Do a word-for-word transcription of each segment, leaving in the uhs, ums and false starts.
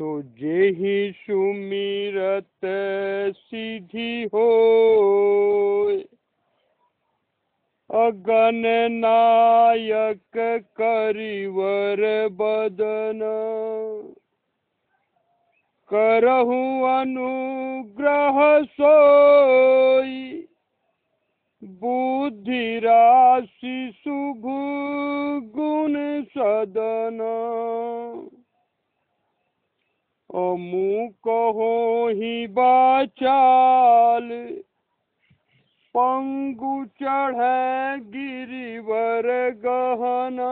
सो जेहि सुमिरत सिद्धि होय, अगन नायक करिवर बदन। करहु अनुग्रह सोई, बुद्धि राशि शुभ गुण सदन। अमुक होहि बाचाल, पंगु चढ़े गिरिवर गहना।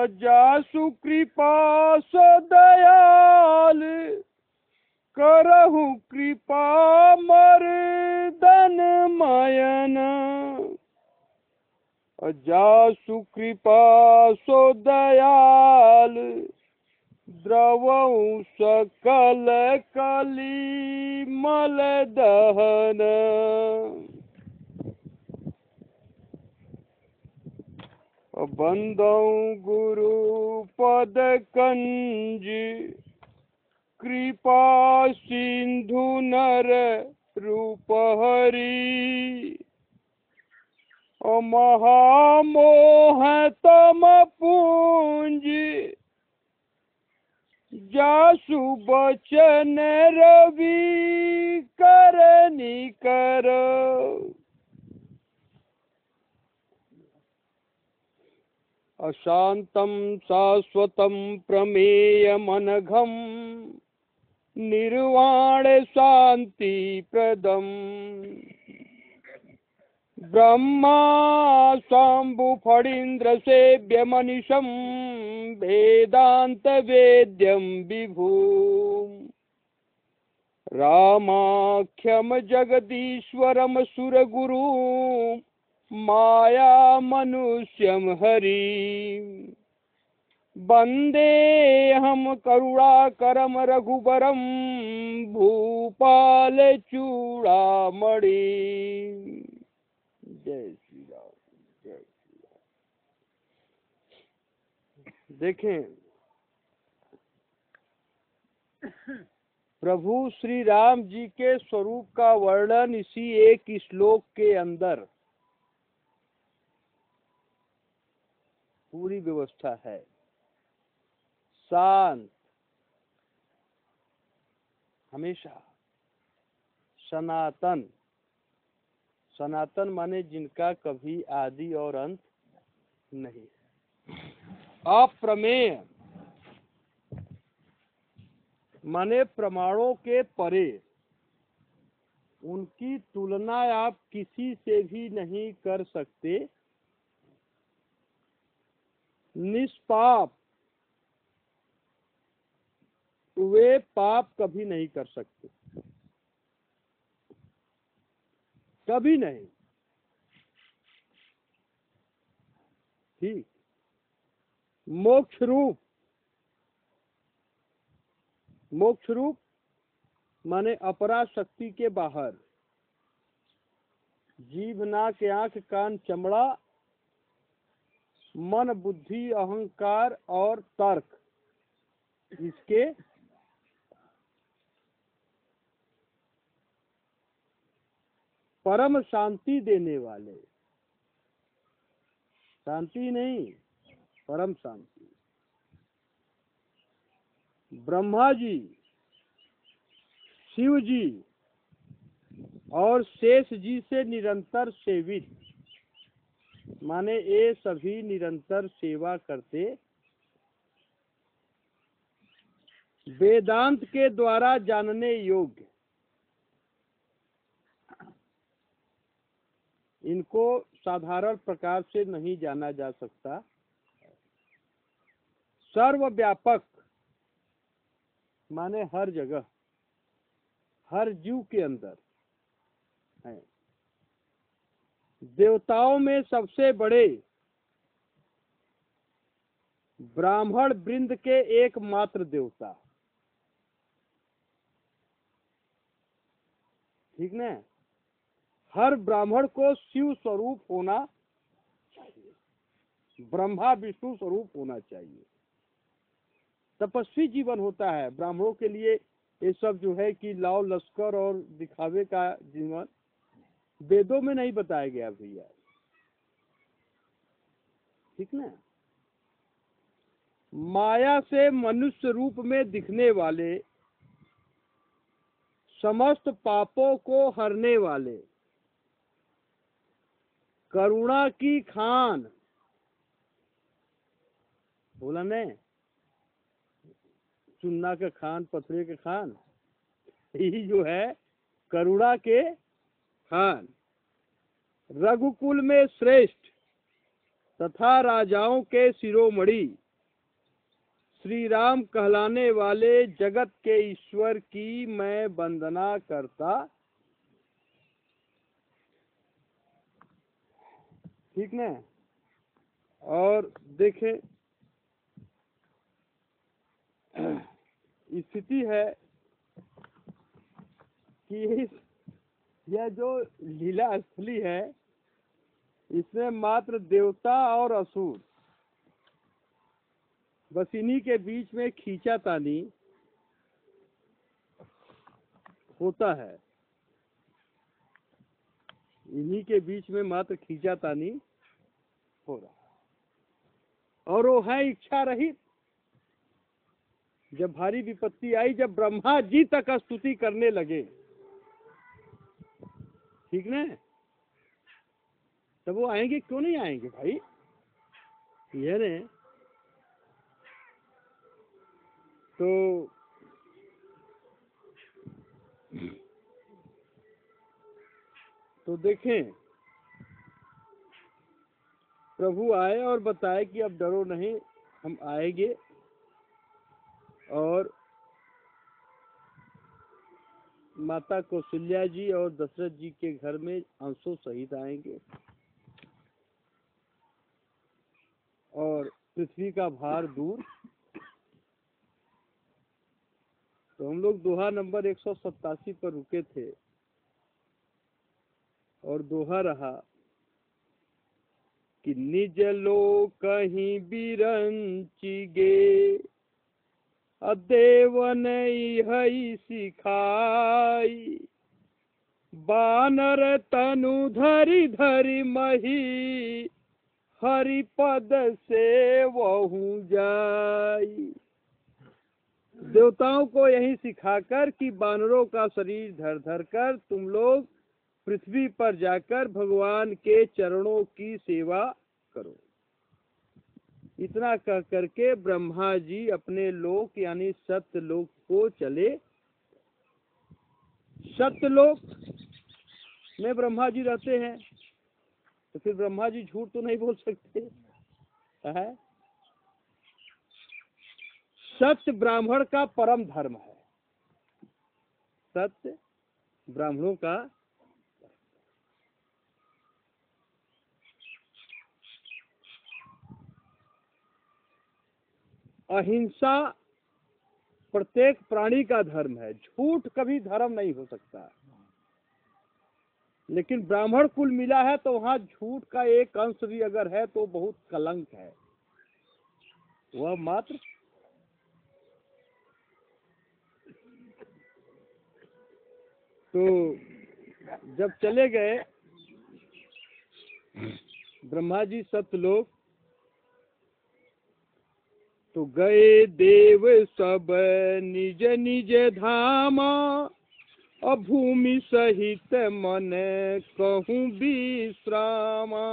अजासु कृपा सो दयाल, करहु कृपा मर्दन मयन। अजासु कृपा सो दयाल, द्रवौ सकल कली मल दहन। बंदौ गुरु पद कंज, कृपा सिंधु नर रूप हरि। महामोह तम पूंज, जासु बचन रवि करनी कर। अशांतम शाश्वतम प्रमेयमनघम, निर्वाण शांति प्रदम। ब्रह्मा शंभु फणीन्द्र सेव्य मनीषम, वेदांत वेद्यम विभूम। रामाख्यम जगदीश्वरम सुरगुरु, माया मनुष्यम हरि। वंदेऽहं करुणाकरं रघुवरं, भूपाल चूड़ामणि। जय श्री राम, जय श्री राम। देखें, प्रभु श्री राम जी के स्वरूप का वर्णन इसी एक श्लोक के अंदर पूरी व्यवस्था है। शांत, हमेशा सनातन। सनातन माने जिनका कभी आदि और अंत नहीं है। अप्रमेय माने प्रमाणों के परे, उनकी तुलना आप किसी से भी नहीं कर सकते। निष्पाप, वे पाप कभी नहीं कर सकते, कभी नहीं। ठीक, मोक्ष रूप। मोक्ष रूप माने अपरा शक्ति के बाहर। जीभ, नाक, आंख, कान, चमड़ा, मन, बुद्धि, अहंकार और तर्क, इसके परम शांति देने वाले। शांति नहीं, परम शांति ब्रह्मा जी, शिव जी और शेष जी से निरंतर सेवित, माने ये सभी निरंतर सेवा करते। वेदांत के द्वारा जानने योग्य, इनको साधारण प्रकार से नहीं जाना जा सकता। सर्वव्यापक माने हर जगह, हर जीव के अंदर है। देवताओं में सबसे बड़े, ब्राह्मण वृंद के एकमात्र देवता। ठीक ना, हर ब्राह्मण को शिव स्वरूप होना चाहिए, ब्रह्मा विष्णु स्वरूप होना चाहिए, तपस्वी जीवन होता है। ब्राह्मणों के लिए ये सब जो है कि लाव लश्कर और दिखावे का जीवन वेदों में नहीं बताया गया भैया, ठीक ना। माया से मनुष्य रूप में दिखने वाले, समस्त पापों को हरने वाले, करुणा की खान, बोला ने चुन्ना के खान, पथरे के खान, यही जो है करुणा के खान, रघुकुल में श्रेष्ठ तथा राजाओं के शिरोमणि, श्री राम कहलाने वाले जगत के ईश्वर की मैं वंदना करता, ठीक ना। और देखें स्थिति है कि यह जो लीला स्थली है इसमें मात्र देवता और असुर, बस इन्हीं के बीच में खींचातानी होता है, इन्हीं के बीच में मात्र खींचातानी हो रहा है। और वो है इच्छा रहित। जब भारी विपत्ति आई, जब ब्रह्मा जी तक स्तुति करने लगे, ठीक ना, तब वो आएंगे, क्यों नहीं आएंगे भाई। ये ने तो तो देखें प्रभु आए और बताए कि अब डरो नहीं, हम आएंगे और माता कौशल्या जी और दशरथ जी के घर में अंशों सहित आएंगे और पृथ्वी का भार दूर। तो हम लोग दोहा नंबर एक सौ सत्तासी पर रुके थे और दोहा रहा कि निज लोक कहीं बिरंची गे, देवन हई सिखाई, बानर तनु धरी धरी मही, हरि पद से वहु जाई। देवताओं को यही सिखाकर कि बानरों का शरीर धर धर कर तुम लोग पृथ्वी पर जाकर भगवान के चरणों की सेवा करो। इतना कह करके ब्रह्मा जी अपने लोक यानी सत्यलोक को चले। सत्यलोक में ब्रह्मा जी रहते हैं, तो फिर ब्रह्मा जी झूठ तो नहीं बोल सकते है। सत्य ब्राह्मण का परम धर्म है, सत्य ब्राह्मणों का। अहिंसा प्रत्येक प्राणी का धर्म है, झूठ कभी धर्म नहीं हो सकता। लेकिन ब्राह्मण कुल मिला है तो वहाँ झूठ का एक अंश भी अगर है तो बहुत कलंक है, वह मात्र तो जब चले गए ब्रह्मा जी सतलोक, तो गए देव सब निज निज धामा, अब भूमि सहित मन कहूँ विश्रामा।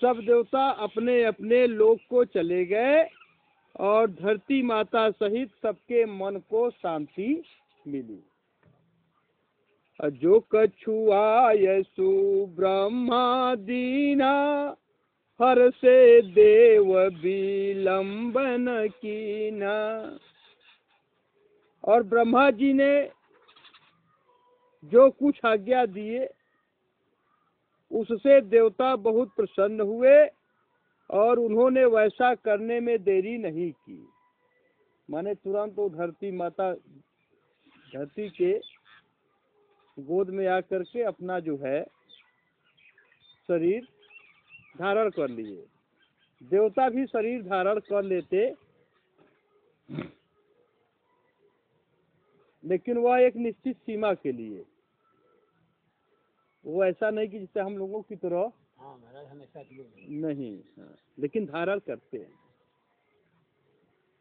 सब देवता अपने अपने लोक को चले गए और धरती माता सहित सबके मन को शांति मिली। जो कछुआय सु ब्रह्मा दीना, हर से देव विलंबन कीना। और ब्रह्मा जी ने जो कुछ आज्ञा दिए उससे देवता बहुत प्रसन्न हुए और उन्होंने वैसा करने में देरी नहीं की, माने तुरंत वो धरती माता धरती के गोद में आकर के अपना जो है शरीर धारण कर लिए। देवता भी शरीर धारण कर लेते, लेकिन वह एक निश्चित सीमा के लिए। वो ऐसा नहीं कि जिससे हम लोगों की तरह हाँ, नहीं हाँ, लेकिन धारण करते हैं।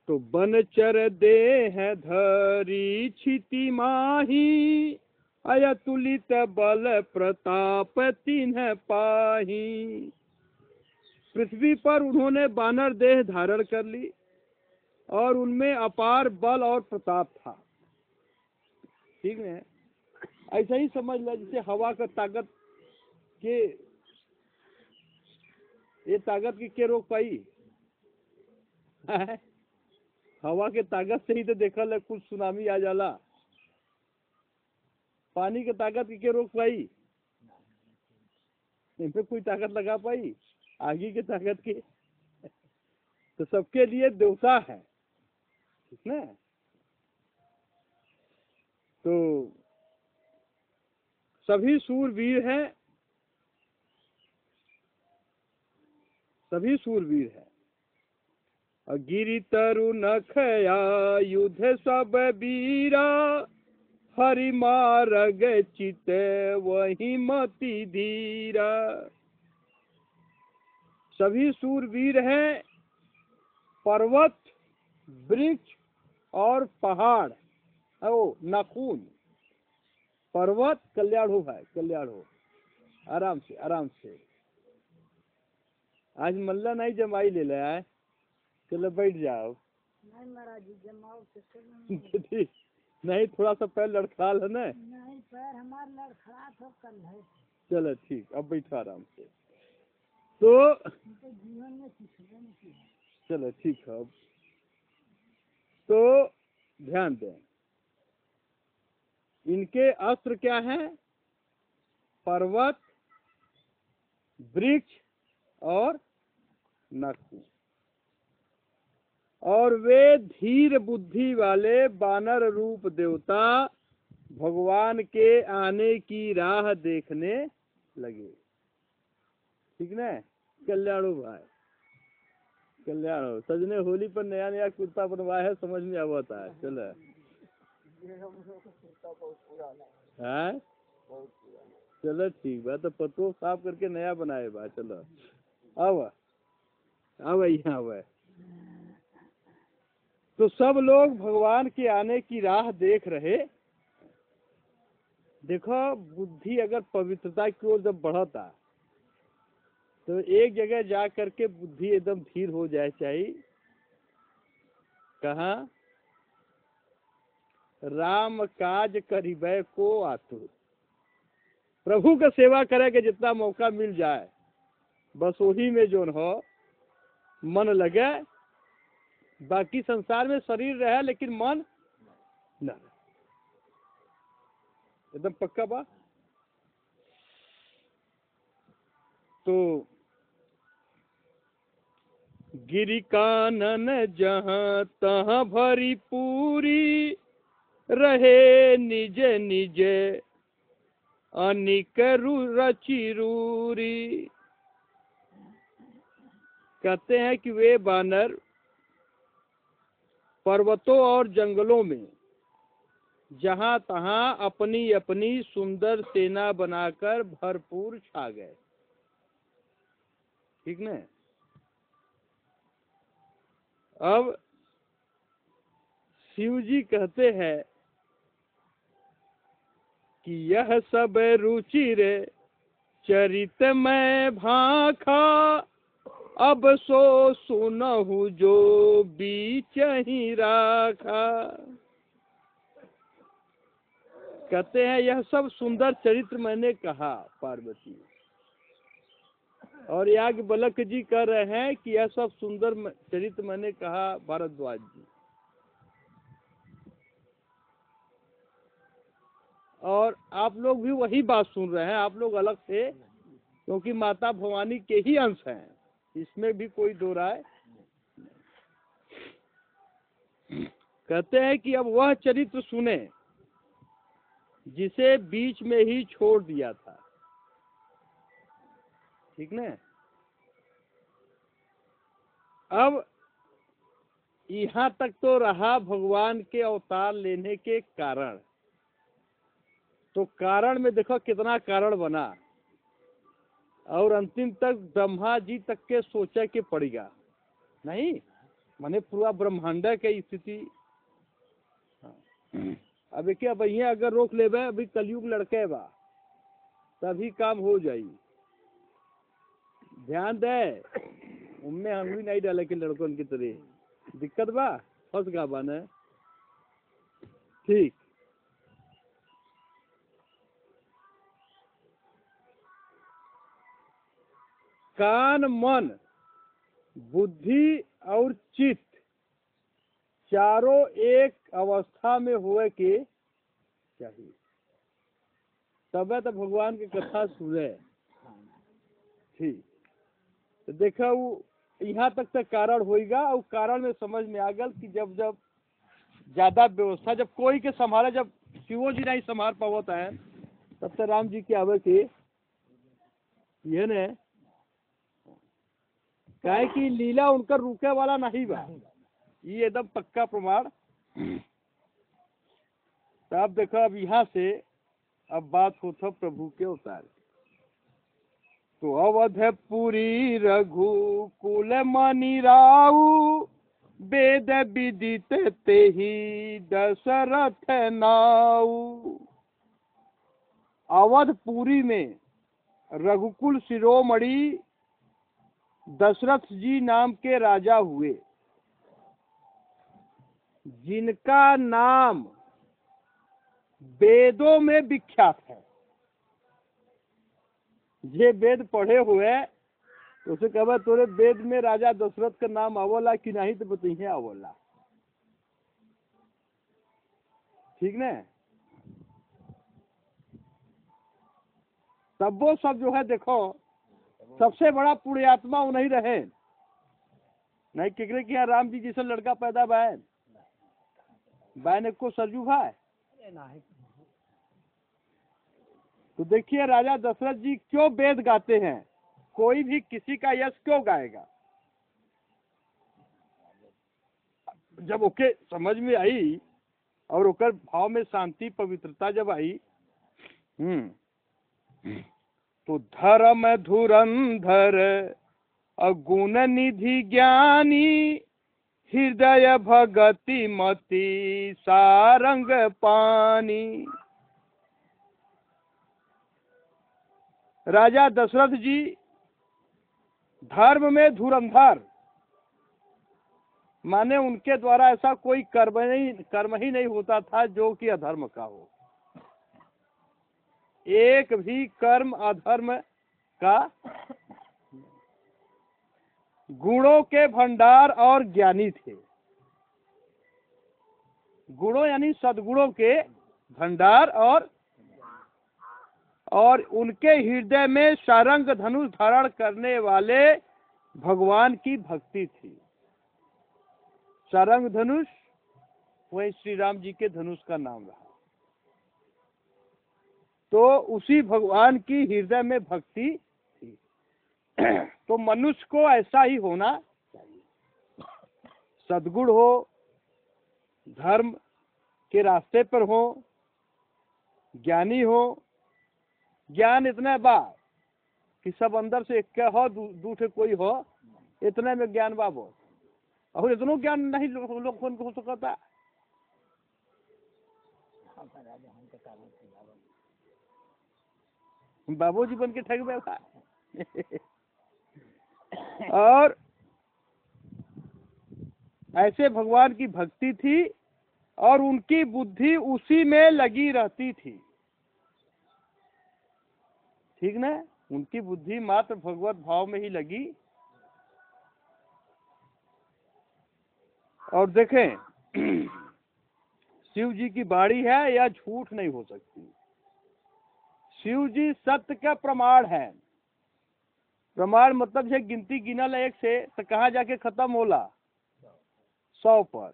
तो बनचर देह धरी छिति माही, अयतुलित बल प्रताप तिन्ह पाही। पृथ्वी पर उन्होंने बानर देह धारण कर ली और उनमें अपार बल और प्रताप था। ठीक है, ऐसा ही समझ लो जैसे हवा का ताकत के ये ताकत की के रोक पाई हवा के ताकत से ही तो देखा ले कुछ सुनामी आ जाला। पानी के ताकत की के रोक पाई, इन पे कोई ताकत लगा पाई आगे के ताकत की। तो सबके लिए देवता है, ठीक ना। तो सभी सूरवीर हैं, सभी सूरवीर हैं। गिरि तरु नखया युद्ध सब वीरा, हरि मारग चित वही मति धीरा। सभी सूरवीर हैं। पर्वत, वृक्ष और पहाड़, ओ नाखून। पर्वत कल्याण हो भाई, कल्याण हो, आराम से आराम से। आज मल्ला नहीं जमाई ले लिया है, चलो बैठ जाओ। नहीं महाराज जी जमाओ से नहीं, थोड़ा सा पैर लड़खड़ा है ना। नहीं पैर हमारा लड़खड़ा तो कल है। चलो ठीक, अब बैठो आराम से। तो जीवन में चलो ठीक है। अब तो ध्यान दें, इनके अस्त्र क्या हैं? पर्वत, वृक्ष और नाखून। और वे धीर बुद्धि वाले बानर रूप देवता भगवान के आने की राह देखने लगे। ठीक ना, कल्याणो भाई, कल्याण हो। सजने होली पर नया नया कुर्ता बनवाया है, समझ में आता है। चलो है, चलो ठीक बा। तो पतो साफ करके नया बनाए बा। चलो अब अब यहाँ अब तो सब लोग भगवान के आने की राह देख रहे। देखो, बुद्धि अगर पवित्रता की ओर जब बढ़ता तो एक जगह जा करके बुद्धि एकदम धीर हो जाए चाहिए। कहा राम काज करिबे को आतुर, प्रभु का सेवा करे के जितना मौका मिल जाए बस वही में जोन हो मन लगे। बाकी संसार में शरीर रहे लेकिन मन ना, एकदम पक्का बात। तो गिरि कानन जहाँ तहाँ भरी पूरी, रहे निज निज अनिक रचिरूरी। कहते हैं कि वे बानर पर्वतों और जंगलों में जहाँ तहाँ अपनी अपनी सुंदर सेना बनाकर भरपूर छा गए। ठीक ना। अब शिव जी कहते हैं कि यह सब रुचिर चरित में भाखा, अब सो सुनहु जो बीच ही राखा। कहते हैं यह सब सुंदर चरित्र मैंने कहा पार्वती। और याज्ञवल्क्य जी कह रहे हैं कि यह सब सुंदर चरित्र मैंने कहा भारद्वाज जी। और आप लोग भी वही बात सुन रहे हैं। आप लोग अलग से, क्योंकि माता भवानी के ही अंश हैं, इसमें भी कोई दो राय। कहते हैं कि अब वह चरित्र सुने जिसे बीच में ही छोड़ दिया था। ठीक ना। अब यहाँ तक तो रहा भगवान के अवतार लेने के कारण। तो कारण में देखो कितना कारण बना, और अंतिम तक ब्रह्मा जी तक के सोचा के पड़ेगा नहीं, माने पूरा ब्रह्मांड के स्थिति। अब क्या भैया अगर रोक ले बे, अभी कलयुग लड़के बा तभी काम हो जाई। ध्यान दे, उनमें अंगुली नहीं डाले के लड़कों की तरह दिक्कत बा, फंस गा बाने। ठीक, कान मन बुद्धि और चित्त चारों एक अवस्था में हुए के चाहिए, तब तो भगवान की कथा सुने। ठीक, तो देखा वो यहाँ तक तो कारण होगा, और कारण में समझ में आ गया कि जब जब ज्यादा व्यवस्था जब कोई के संभाले, जब शिवो जी नहीं संभाल पाता है, तब तक राम जी के आवे के ये ने कहे कि लीला उनका रुके वाला नहीं बा, ये एकदम पक्का प्रमाण। तब देखो अब यहाँ से अब बात होता प्रभु के अवतार। तो अवधपुरी रघुकुल मनिराऊ वेद विदित तेहि दशरथ नाऊ। अवधपुरी में रघुकुल शिरोमणि दशरथ जी नाम के राजा हुए, जिनका नाम वेदों में विख्यात है। ये वेद पढ़े हुए तो उसे कहा तोरे वेद में राजा दशरथ का नाम आवला कि नहीं, तो बताइए आवला। ठीक ना, तब वो सब जो है देखो सबसे बड़ा पुण्यात्मा वो नहीं रहे, नहीं किकरे कि राम जी जैसा लड़का पैदा भाई बहन को सरजू भाई। तो देखिए राजा दशरथ जी क्यों वेद गाते हैं, कोई भी किसी का यश क्यों गाएगा। जब ओके समझ में आई और ओकर भाव में शांति पवित्रता जब आई, हम्म तो धर्म धुरंधर अगुण निधि ज्ञानी हृदय भगति मति सारंग पानी। राजा दशरथ जी धर्म में धुरंधर, माने उनके द्वारा ऐसा कोई कर्म नहीं कर्म ही नहीं होता था जो कि अधर्म का हो, एक भी कर्म अधर्म का। गुणों के भंडार और ज्ञानी थे, गुणों यानी सद्गुणों के भंडार और और उनके हृदय में सारंग धनुष धारण करने वाले भगवान की भक्ति थी। सारंग धनुष वही श्री राम जी के धनुष का नाम रहा। तो उसी भगवान की हृदय में भक्ति थी। तो मनुष्य को ऐसा ही होना चाहिए, सद्गुण हो, धर्म के रास्ते पर हो, ज्ञानी हो। ज्ञान इतना बा कि सब अंदर से एक हो, दूठे कोई हो, इतने में ज्ञान बा हो। और इतनों ज्ञान नहीं लोग को हो सकता। बाबूजी बन के ठग बैठा। और ऐसे भगवान की भक्ति थी और उनकी बुद्धि उसी में लगी रहती थी। ठीक ना, उनकी बुद्धि मात्र भगवत भाव में ही लगी। और देखें शिव जी की बाड़ी है, या झूठ नहीं हो सकती। शिव जी सत्य का प्रमाण है। प्रमाण मतलब है गिनती गिनल एक से तो कहाँ जाके खत्म होला, सौ पर।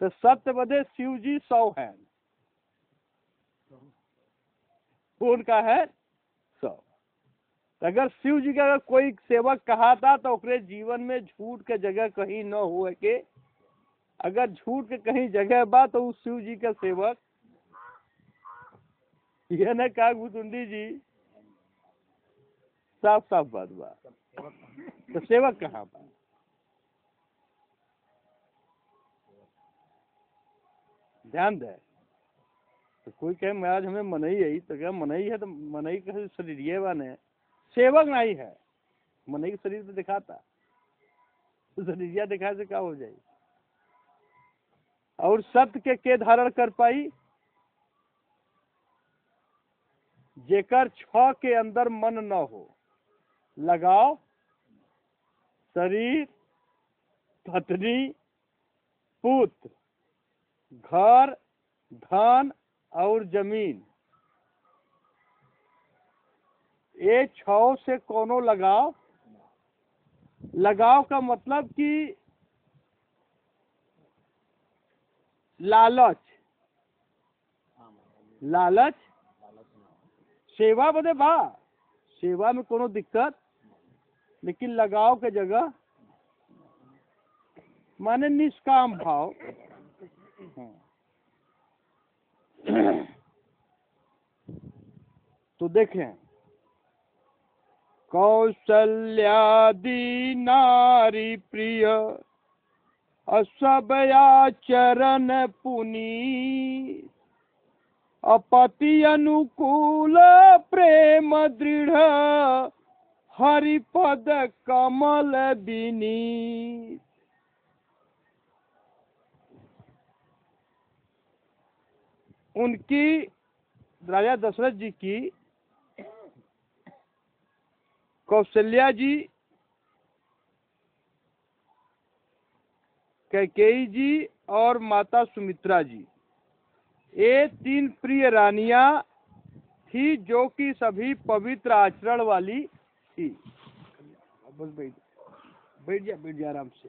तो सत्य बदे शिव जी सौ है, उनका है सौ। अगर शिव जी का अगर कोई सेवक कहा था तो ओकरे जीवन में झूठ के जगह कहीं न हुए के, अगर झूठ के कहीं जगह बा तो उस शिव जी का सेवक। यह न का भुतुंडी जी साफ साफ बात बा, तो सेवक कहाँ बा? ध्यान दे। तो कोई कहे महाराज हमें मनई आई, तो क्या मनई है? तो मनई का शरीर ये बने, सेवक नहीं है। मनई के शरीर में दिखाता तो शरीरिया दिखा से क्या हो जाए? और सत्य के के धारण कर पाई जेकर छह के अंदर मन न हो, लगाओ शरीर पत्नी पुत्र घर धन और जमीन, ये छह से कोनो लगाव। लगाव का मतलब कि लालच, लालच सेवा बदे बा, सेवा में कोनो दिक्कत, लेकिन लगाव के जगह माने निष्काम भाव। तो देखें, कौशल्यादि नारी प्रिय असभया चरण पुनी अपति अनुकूल प्रेम दृढ़ हरिपद कमल बिनी। उनकी राजा दशरथ जी की कौशल्या जी, कैकेयी जी और माता सुमित्रा जी, ये तीन प्रिय रानियां थी जो कि सभी पवित्र आचरण वाली थी। बस बैठ बैठ जा, बैठ जा आराम से,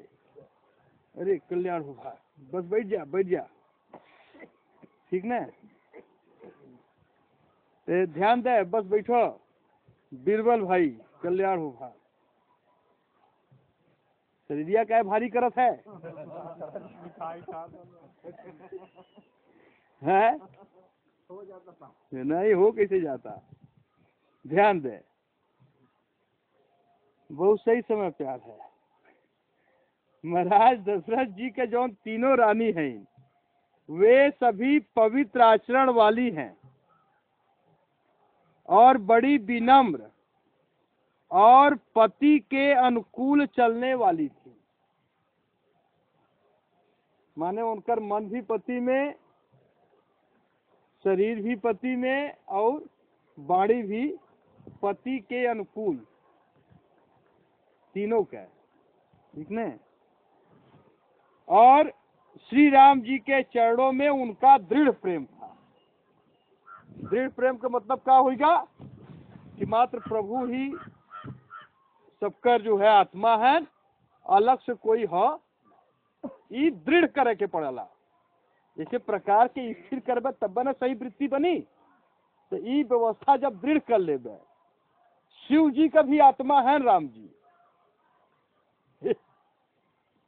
अरे कल्याण हो भाई, बस बैठ जा बैठ जा, ठीक ना? ध्यान दे, बस बैठो बीरबल भाई, कल्याण हो भाई। शरीरिया क्या भारी करत है, है? नहीं हो कैसे जाता? ध्यान दे, बहुत सही समय प्यार है। महाराज दशरथ जी के जो तीनों रानी हैं वे सभी पवित्र आचरण वाली हैं और बड़ी विनम्र और पति के अनुकूल चलने वाली थी। माने उनका मन भी पति में, शरीर भी पति में और वाणी भी पति के अनुकूल, तीनों का, ठीक न? और श्री राम जी के चरणों में उनका दृढ़ प्रेम था। दृढ़ प्रेम का मतलब क्या होगा? कि मात्र प्रभु ही सबका जो है आत्मा है, अलग से कोई हो, ये दृढ़ करे के पड़ेला। जैसे प्रकार के स्थिर करबे तब न सही वृत्ति बनी, तो ये व्यवस्था जब दृढ़ कर लेबे। शिव जी का भी आत्मा है राम जी,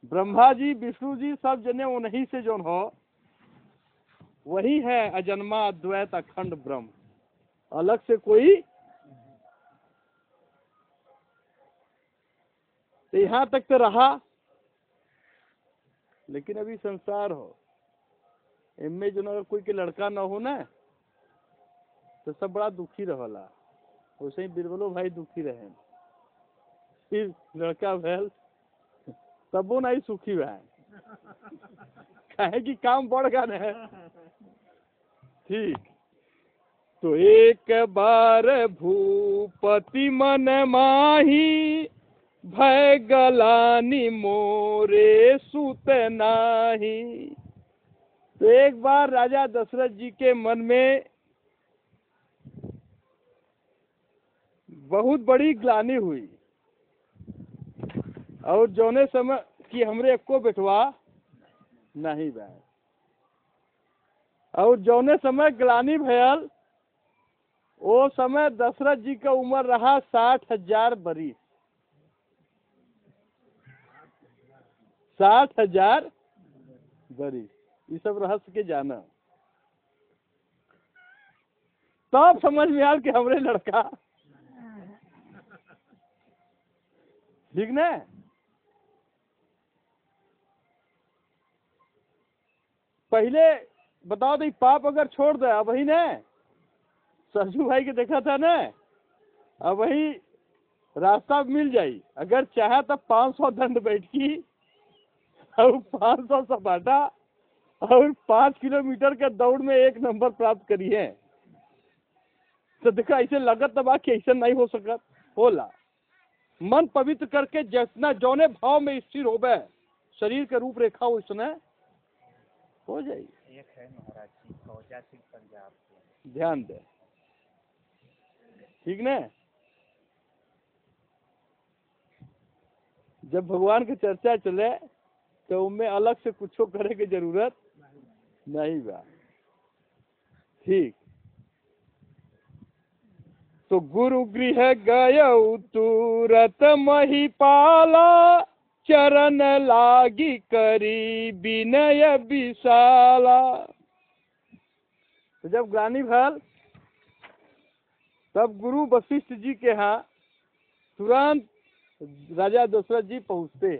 ब्रह्मा जी विष्णु जी सब जने उन्हीं से जो हो, वही है अजन्मा अद्वैत अखंड ब्रह्म, अलग से कोई। तो यहाँ तक तो रहा, लेकिन अभी संसार हो, इनमें जो अगर कोई के लड़का ना हो ना तो सब बड़ा दुखी रहला। वैसे ही बिरबलो भाई दुखी रहे, फिर लड़का भैल तबो नहीं सुखी है, कहे कि काम बढ़ गया है। ठीक, तो एक बार भूपति मन माही भय गलानी मोरे सुत नाही। तो एक बार राजा दशरथ जी के मन में बहुत बड़ी ग्लानी हुई, और जौने समय कि हमरे को बेटवा नहीं भैल, और जौने समय ग्लानी भैल वो समय दशरथ जी का उम्र रहा साठ हजार बरिस, साठ हजार बरिस, ये सब रहस्य के जाना। तब समझ में आल कि हमरे लड़का, ठीक ना। पहले बताओ तो पाप अगर छोड़ दे, अब वही ना सरजू भाई के देखा था ना, अब वही रास्ता मिल जाये। अगर चाहे तो पाँच सौ दंड बैठकी और पाँच सौ सपाटा और पाँच किलोमीटर के दौड़ में एक नंबर प्राप्त करिए। तो देखा ऐसे लगत तबा कि ऐसा नहीं हो सकत होला। मन पवित्र करके जितना जौने भाव में स्थिर होवे शरीर के रूप रेखा उसने हो जाएगी। एक है महाराज जी फौजा सिंह पंजाब के, ध्यान दे, ठीक ना। जब भगवान की चर्चा चले तो उनमें अलग से कुछ करे की जरूरत नहीं बा, ठीक। तो गुरु गृह गयौ तुरत महिपाला, चरण लागी करी विनय विशाला। तो जब ग्लानि भल तब गुरु वशिष्ठ जी के यहाँ तुरंत राजा दशरथ जी पहुँचते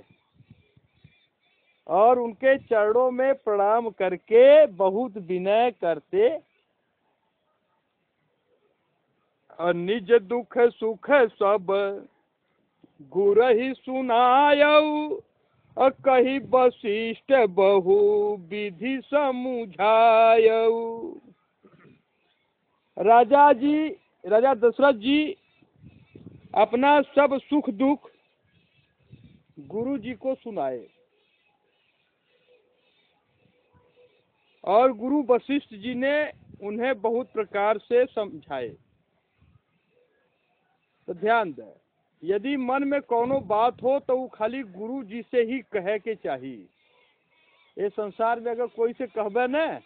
और उनके चरणों में प्रणाम करके बहुत विनय करते। और निज दुख सुख सब गुरहि सुनायऊ, और कही वशिष्ठ बहु विधि समुझायऊ। राजा जी राजा दशरथ जी अपना सब सुख दुख गुरु जी को सुनाए और गुरु वशिष्ठ जी ने उन्हें बहुत प्रकार से समझाए। तो ध्यान दें, यदि मन में कोनो बात हो तो वो खाली गुरु जी से ही कहे के चाहिए। ये संसार में अगर कोई से कहबे न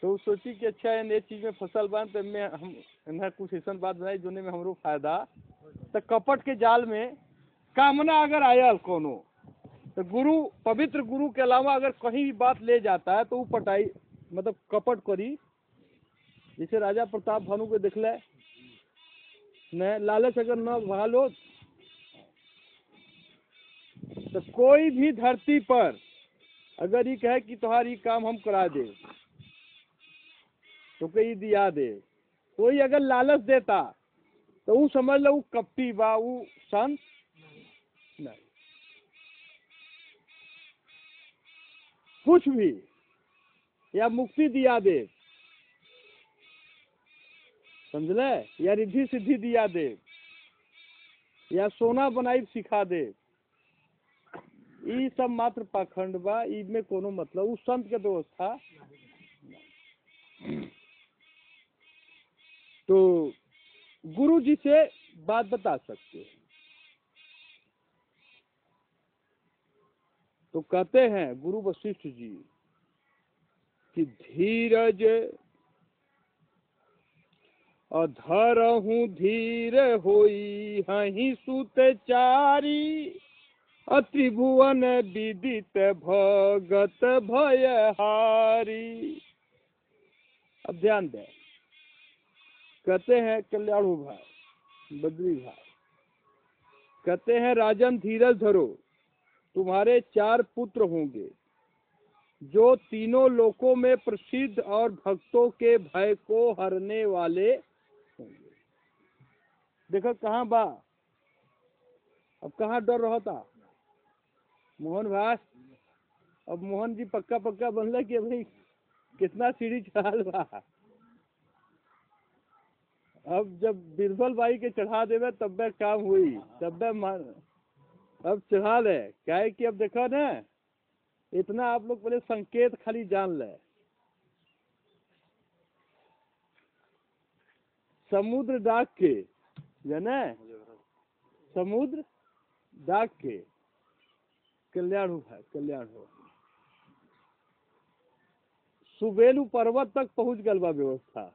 तो वो सोची कि अच्छा ये चीज में फसल बन तो मैं हम इन्हें कुछ ऐसा बात बनाई जोने में हमरो फायदा। तो कपट के जाल में कामना अगर आयल कोनो तो गुरु पवित्र गुरु के अलावा अगर कहीं भी बात ले जाता है तो वो पटाई मतलब कपट करी। जैसे राजा प्रताप भानु को देख ले न, लालच अगर न भालो तो कोई भी धरती पर अगर ये कहे कि तुम्हारी काम हम करा दे तो कहीं दिया दे, कोई अगर लालच देता तो वो समझ लो वो कपटी बा, वो संत नहीं। कुछ भी या मुक्ति दिया दे, समझले, या रिद्धि सिद्धि दिया दे या सोना बनाई सिखा दे, ये सब मात्र पाखंड बा, इनमें कोनो मतलब उस संत के व्यवस्था। तो गुरु जी से बात बता सकते हैं। तो कहते हैं गुरु वशिष्ठ जी कि धीरज और धरहूँ धीर होई हहीं सुत चारी, और त्रिभुवन विदित भगत भयहारी। अब ध्यान दें, कहते हैं कल्याणु भाई बद्री भाई, कहते हैं राजन धीरज धरो, तुम्हारे चार पुत्र होंगे जो तीनों लोकों में प्रसिद्ध और भक्तों के भय को हरने वाले होंगे। देखो कहाँ बा, अब कहाँ डर रहा था मोहन भाई। अब मोहन जी पक्का पक्का बनला कि भाई कितना सीढ़ी चढ़ाल बा। अब जब बिरबल भाई के चढ़ा देवे तब काम हुई, तब मान अब चढ़ा ले। क्या है कि अब देखो ना, इतना आप लोग पहले संकेत खाली जान ले। समुद्र डाक के जाने, समुद्र डाक के कल्याण हो भाई, कल्याण हो। सुबेलू पर्वत तक पहुंच गलबा व्यवस्था,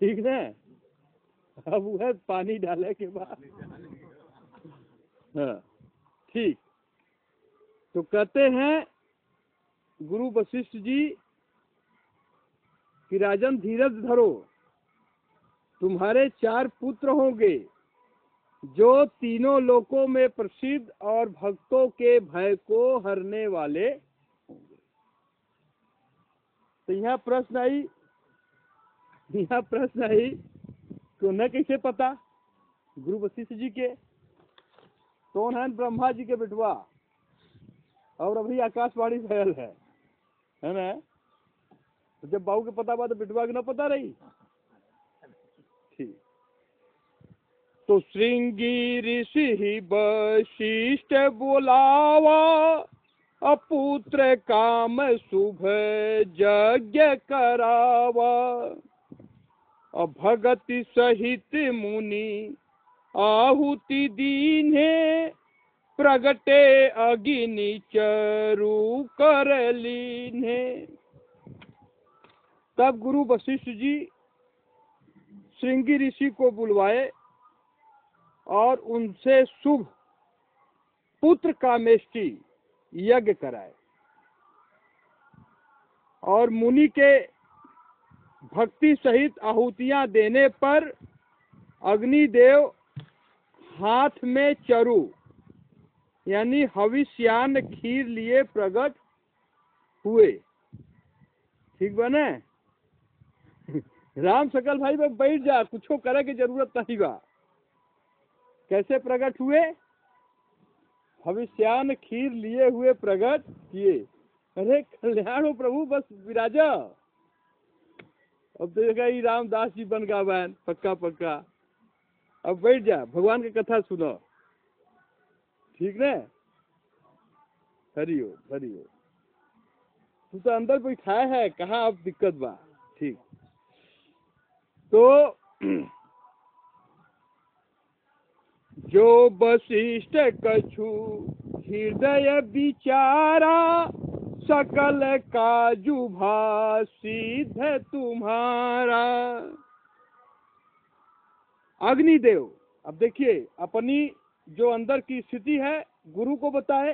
ठीक ना। अब वह पानी डाले के बाद हाँ ठीक। तो कहते हैं गुरु वशिष्ठ जी कि राजन धीरज धरो, तुम्हारे चार पुत्र होंगे जो तीनों लोकों में प्रसिद्ध और भक्तों के भय को हरने वाले होंगे। तो यहाँ प्रश्न आई यहाँ प्रश्न आई तो न कैसे पता गुरु वशिष्ठ जी के तो है ब्रह्मा जी के बिटवा और अभी आकाशवाणी फैल है है ना। तो जब बाबू के पता हुआ तो बिटवा के न पता रही। ठीक। तो श्रृंगी ऋषि ही वशिष्ठ बोलावा अपुत्र काम शुभ यज्ञ करावा अभगति सहित मुनि आहुति दीन्हे प्रगटे अग्नि चरु कर लीन्हे। तब गुरु वशिष्ठ जी श्रृंगी ऋषि को बुलवाए और उनसे शुभ पुत्र कामेष्टि यज्ञ कराए और मुनि के भक्ति सहित आहुतियां देने पर अग्निदेव हाथ में चरु यानी हविष्यान खीर लिए प्रकट हुए। ठीक बने। राम सकल भाई बस बैठ जा, कुछो करे की जरूरत नहीं बा। कैसे प्रकट हुए? हविष्यान खीर लिए हुए प्रकट किए। अरे कल्याण हो प्रभु, बस विराजा। अब देखा ये रामदास जी बन गा बहन, पक्का पक्का। अब बैठ जा, भगवान की कथा सुनो। ठीक ना। हरिओ हरिओ। तू तो अंदर बैठाया है, कहाँ अब दिक्कत बा। ठीक। तो जो वशिष्ठ कछु हृदय विचारा सकल काजु भासिध तुम्हारा। अग्निदेव अब देखिए अपनी जो अंदर की स्थिति है गुरु को बताए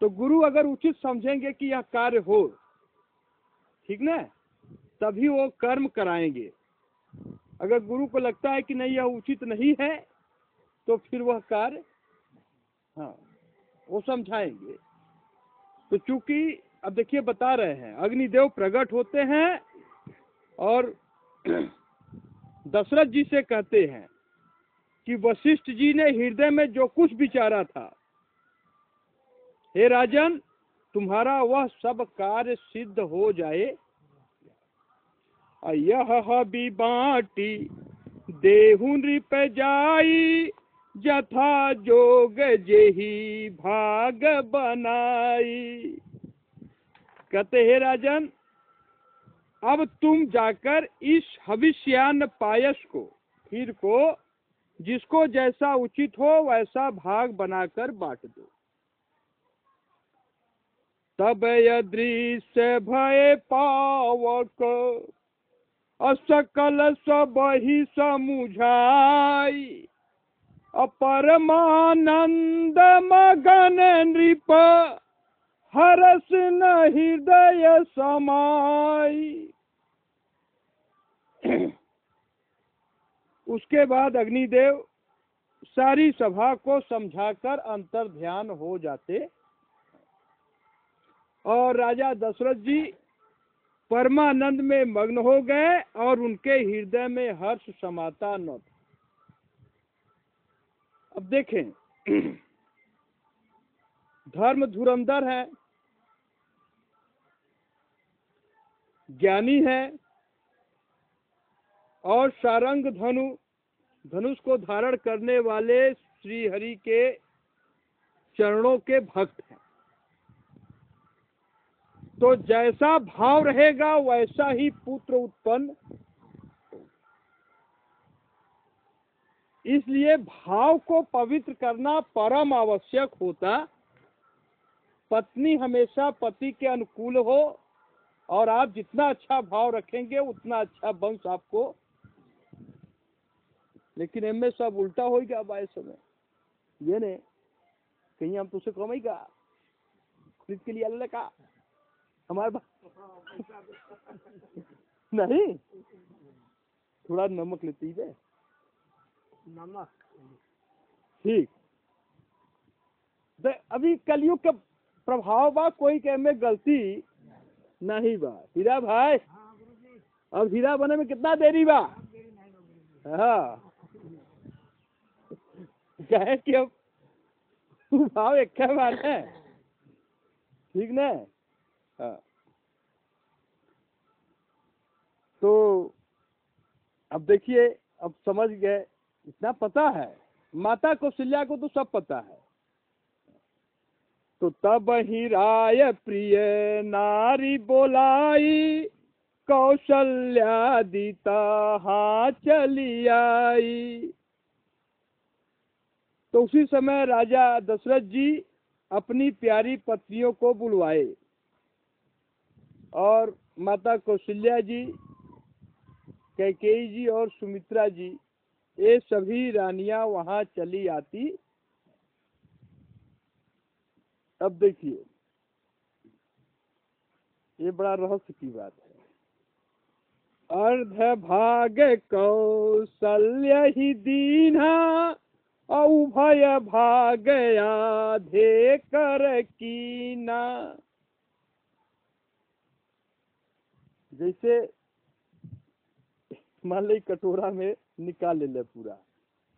तो गुरु अगर उचित समझेंगे कि यह कार्य हो, ठीक ना, तभी वो कर्म कराएंगे। अगर गुरु को लगता है कि नहीं यह उचित नहीं है तो फिर वह कार्य हाँ वो समझाएंगे। तो चूंकि अब देखिए बता रहे हैं अग्निदेव प्रकट होते हैं और दशरथ जी से कहते हैं कि वशिष्ठ जी ने हृदय में जो कुछ विचारा था, हे राजन, तुम्हारा वह सब कार्य सिद्ध हो जाए। यह भी बाटी देहु नृप जाई जथा जोग जेही भाग बनाई। कहते हे राजन, अब तुम जाकर इस हविष्यान पायस को, खीर को, जिसको जैसा उचित हो वैसा भाग बनाकर बांट दो। तब यदृश्य भय पावक असकल सब ही समुझाई अपरमानंद मगन नृप हरस न हृदय समाई। उसके बाद अग्निदेव सारी सभा को समझाकर अंतर ध्यान हो जाते और राजा दशरथ जी परमानंद में मग्न हो गए और उनके हृदय में हर्ष समाता न था। अब देखें धर्म धुरंधर है, ज्ञानी है और सारंग धनु धनुष को धारण करने वाले श्री हरि के चरणों के भक्त हैं। तो जैसा भाव रहेगा वैसा ही पुत्र उत्पन्न। इसलिए भाव को पवित्र करना परम आवश्यक होता। पत्नी हमेशा पति के अनुकूल हो, और आप जितना अच्छा भाव रखेंगे उतना अच्छा वंश आपको। लेकिन एम एस साहब उल्टा हो गया बाय समय ये ने कहीं हम तुझसे कम ही का खुद के लिए अल्लाह का हमारे नहीं थोड़ा नमक लेती है नमक ठीक दे अभी कलयुग के प्रभाव बा कोई के में गलती नहीं बा। हीरा भाई अब हीरा बने में कितना देरी बा? हाँ कहे कि अब तू भाव एक बार है ठीक न। हाँ तो अब देखिए अब समझ गए इतना पता है माता कौशल्या को तो सब पता है। तो तब ही राय प्रिय नारी बोलाई कौशल्या दीता हाँ चली आई। तो उसी समय राजा दशरथ जी अपनी प्यारी पत्नियों को बुलवाए और माता कौशल्या जी कैकेयी जी और सुमित्रा जी ये सभी रानियां वहां चली आती। अब देखिए ये बड़ा रहस्य की बात है। अर्ध भाग कौशल्य ही दीना उभय भाग आधे कर कीना। जैसे मान ली कटोरा में निकाल ले, ले पूरा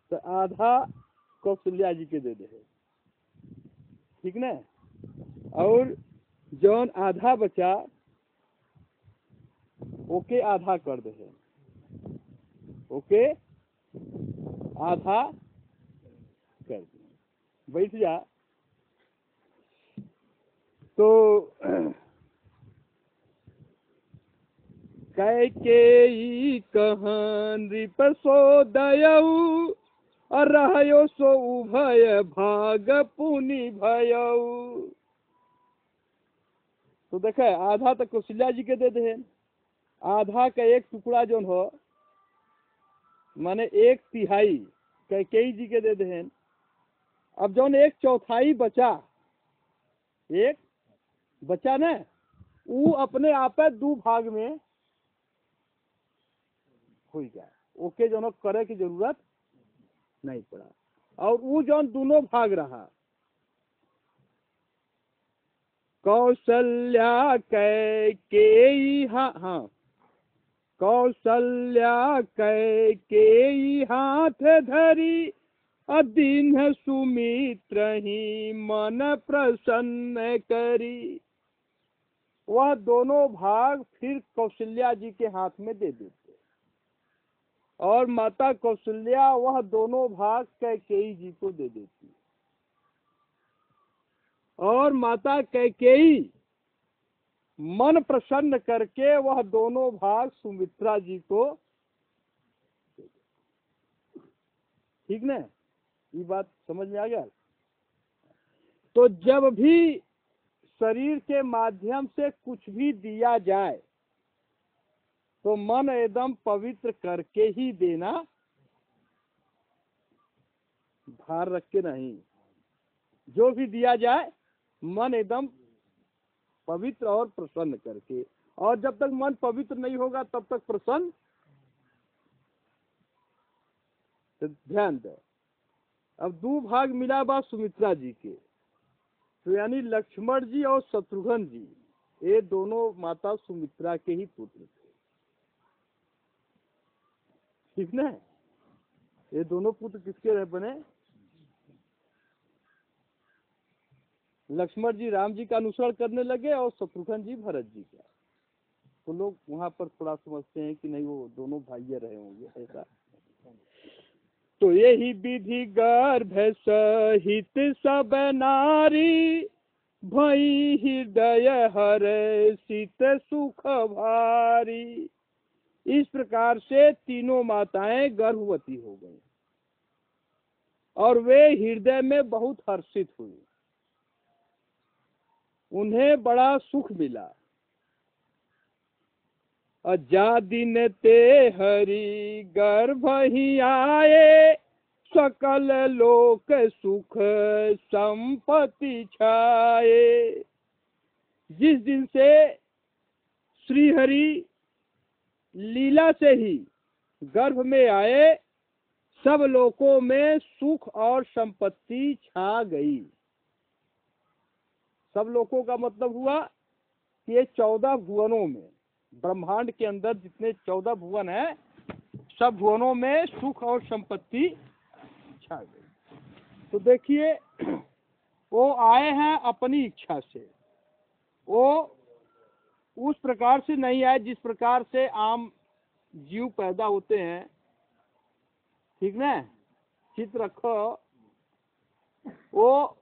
तो आधा कौशल्या जी के दे दे ठीक न और जौन आधा बचा ओके आधा कर दे ओके आधा कर दे बैठ जा। तो कैकेयी कहन रिप सो दयऊ और रहयो सो उभय भाग पुनि भयऊ। तो देखे आधा तक कौशल्या जी के दे दे आधा का एक टुकड़ा जोन हो माने एक तिहाई कैकेयी जी के दे दे। अब जोन एक चौथाई बचा एक बचा न वो अपने आप दो भाग में ओके जो करे की जरूरत नहीं पड़ा और वो जो दोनों भाग रहा। कौशल्या कैकेयी हाँ हाँ कौशल्या कैकेयी हाथ धरी अदीन्ह सुमित्र ही मन प्रसन्न करी। वह दोनों भाग फिर कौशल्या जी के हाथ में दे दी और माता कौशल्या वह दोनों भाग कैकेयी जी को दे देती और माता कैकेयी मन प्रसन्न करके वह दोनों भाग सुमित्रा जी को दे देती। ठीक न ये बात समझ में आ गया। तो जब भी शरीर के माध्यम से कुछ भी दिया जाए तो मन एकदम पवित्र करके ही देना भार रख के नहीं। जो भी दिया जाए मन एकदम पवित्र और प्रसन्न करके और जब तक मन पवित्र नहीं होगा तब तक प्रसन्न तो ध्यान दे। अब दो भाग मिला बा सुमित्रा जी के तो यानी लक्ष्मण जी और शत्रुघ्न जी ये दोनों माता सुमित्रा के ही पुत्र थे ठीक न। ये दोनों पुत्र किसके रहे बने? लक्ष्मण जी राम जी का अनुसरण करने लगे और शत्रुघ्न जी भरत जी का। तो लोग वहां पर थोड़ा समझते हैं कि नहीं वो दोनों भाइये रहे होंगे ऐसा। तो यही विधि गर्भ सहित सब नारी भई हृदय हरे सीत सुख भारी। इस प्रकार से तीनों माताएं गर्भवती हो गईं और वे हृदय में बहुत हर्षित हुई उन्हें बड़ा सुख मिला अजादिन ते हरि गर्भ ही आए, सकल लोक सुख संपत्ति छाए। जिस दिन से श्री हरि लीला से ही गर्भ में आए, सब लोकों में सुख और संपत्ति छा गई। सब लोकों का मतलब हुआ कि ये चौदह भुवनों में, ब्रह्मांड के अंदर जितने चौदह भुवन हैं, सब भुवनों में सुख और संपत्ति छा गई। तो देखिए, वो आए हैं अपनी इच्छा से, वो उस प्रकार से नहीं आए जिस प्रकार से आम जीव पैदा होते हैं। ठीक ना, चित रखो। वो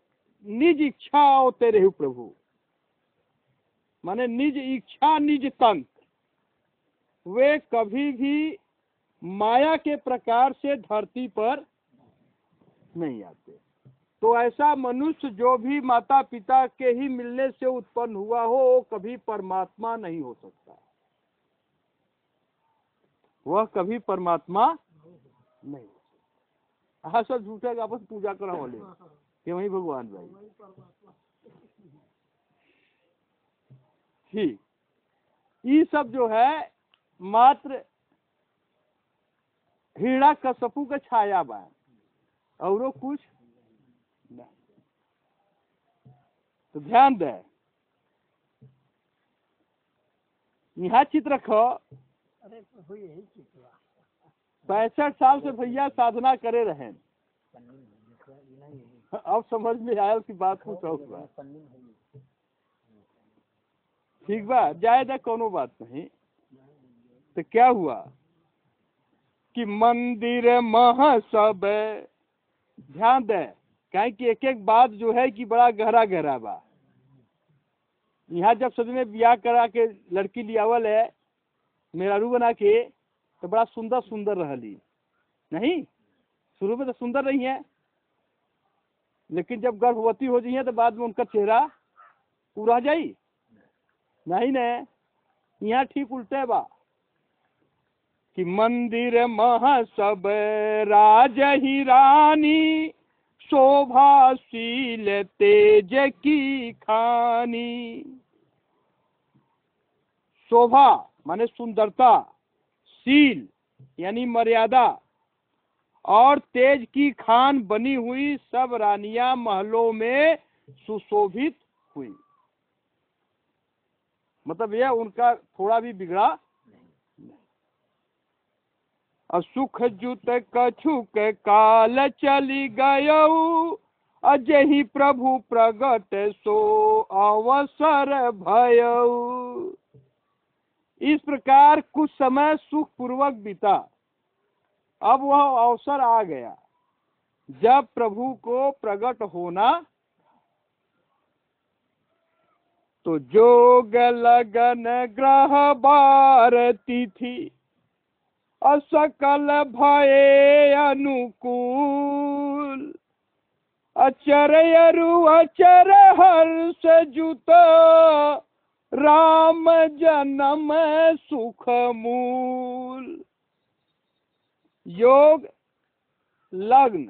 निज इच्छा होते रहे प्रभु, माने निज इच्छा निज तंत्र। वे कभी भी माया के प्रकार से धरती पर नहीं आते। तो ऐसा मनुष्य जो भी माता पिता के ही मिलने से उत्पन्न हुआ हो, वो कभी परमात्मा नहीं हो सकता। वह कभी परमात्मा नहीं हो सकता। हाँ सर, झूठे का बस पूजा करा वाले कि वही भगवान भाई। ठीक, ये सब जो है मात्र हिरणा कसपू का छाया बा, औरो कुछ। तो ध्यान दे, यहाँ चित रखो। पैंसठ साल से भैया साधना करे रहे, अब समझ में आया कि बात कुछ और बा। ठीक बा, जायदा कोनो बात नहीं। तो क्या हुआ कि मंदिर मह सब, ध्यान दे, कहे कि एक एक बात जो है कि बड़ा गहरा गहरा बा। यहाँ जब सदने ब्याह करा के लड़की लियावल है मेहरारू बना के, तो बड़ा सुंदर सुंदर रहली। नहीं, शुरू में तो सुंदर नहीं है, लेकिन जब गर्भवती हो जाइए तो बाद में उनका चेहरा पूरा जाई नहीं न। यहाँ ठीक उल्टे बा कि मंदिर महा सब राज ही रानी, शोभाशील तेज की खानी। शोभा माने सुंदरता, शील यानी मर्यादा, और तेज की खान बनी हुई सब रानियां महलों में सुशोभित हुई। मतलब यह उनका थोड़ा भी बिगड़ा। असुख जुत कछुक काल चली गयऊ, अजहि प्रभु प्रगट सो अवसर भयऊ। इस प्रकार कुछ समय सुख पूर्वक बीता, अब वह अवसर आ गया जब प्रभु को प्रगट होना। तो जोग लगन ग्रह बार तिथि, असकल भये अनुकूल। अचर अरु अचर हर्ष जुता, राम जन्म सुख मूल। योग लग्न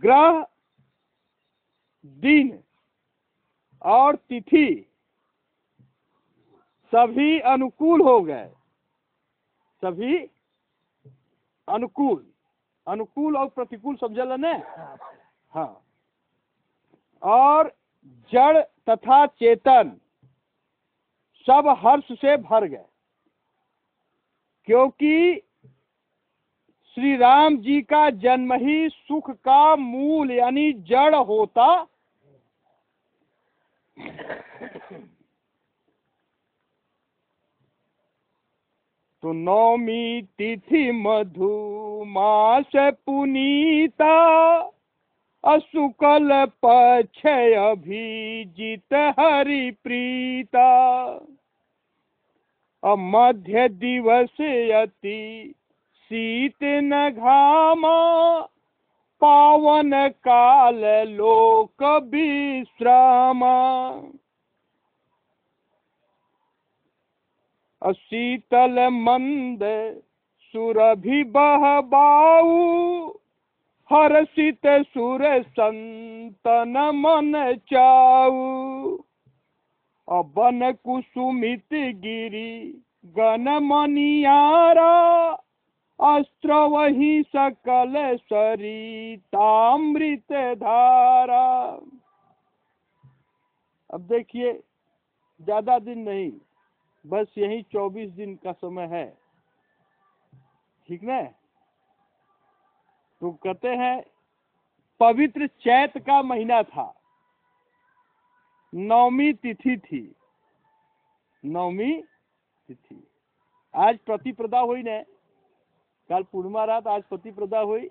ग्रह दिन और तिथि सभी अनुकूल हो गए। सभी अनुकूल, अनुकूल और प्रतिकूल समझल ने। हाँ, और जड़ तथा चेतन सब हर्ष से भर गए, क्योंकि श्री राम जी का जन्म ही सुख का मूल यानी जड़ होता। तो नौमी तिथि मधु मास पुनीता, अशुकल पक्ष अभिजित हरि प्रीता। मध्य दिवस अति शीत न घामा, पावन काल लोक विश्रामा। अशीतल मंद सुरभि बहबाऊ हर्षित सुर संतन मन चाऊ। अबन कुसुमित गिरि गण मनियारा अस्त्रवहि सकल सरितामृत धारा। अब देखिए ज्यादा दिन नहीं, बस यही चौबीस दिन का समय है, ठीक ना। तो कहते हैं पवित्र चैत का महीना था, नवमी तिथि थी, नवमी तिथि। आज प्रतिप्रदा हुई ने, कल पूर्णिमा रात, आज प्रतिप्रदा हुई।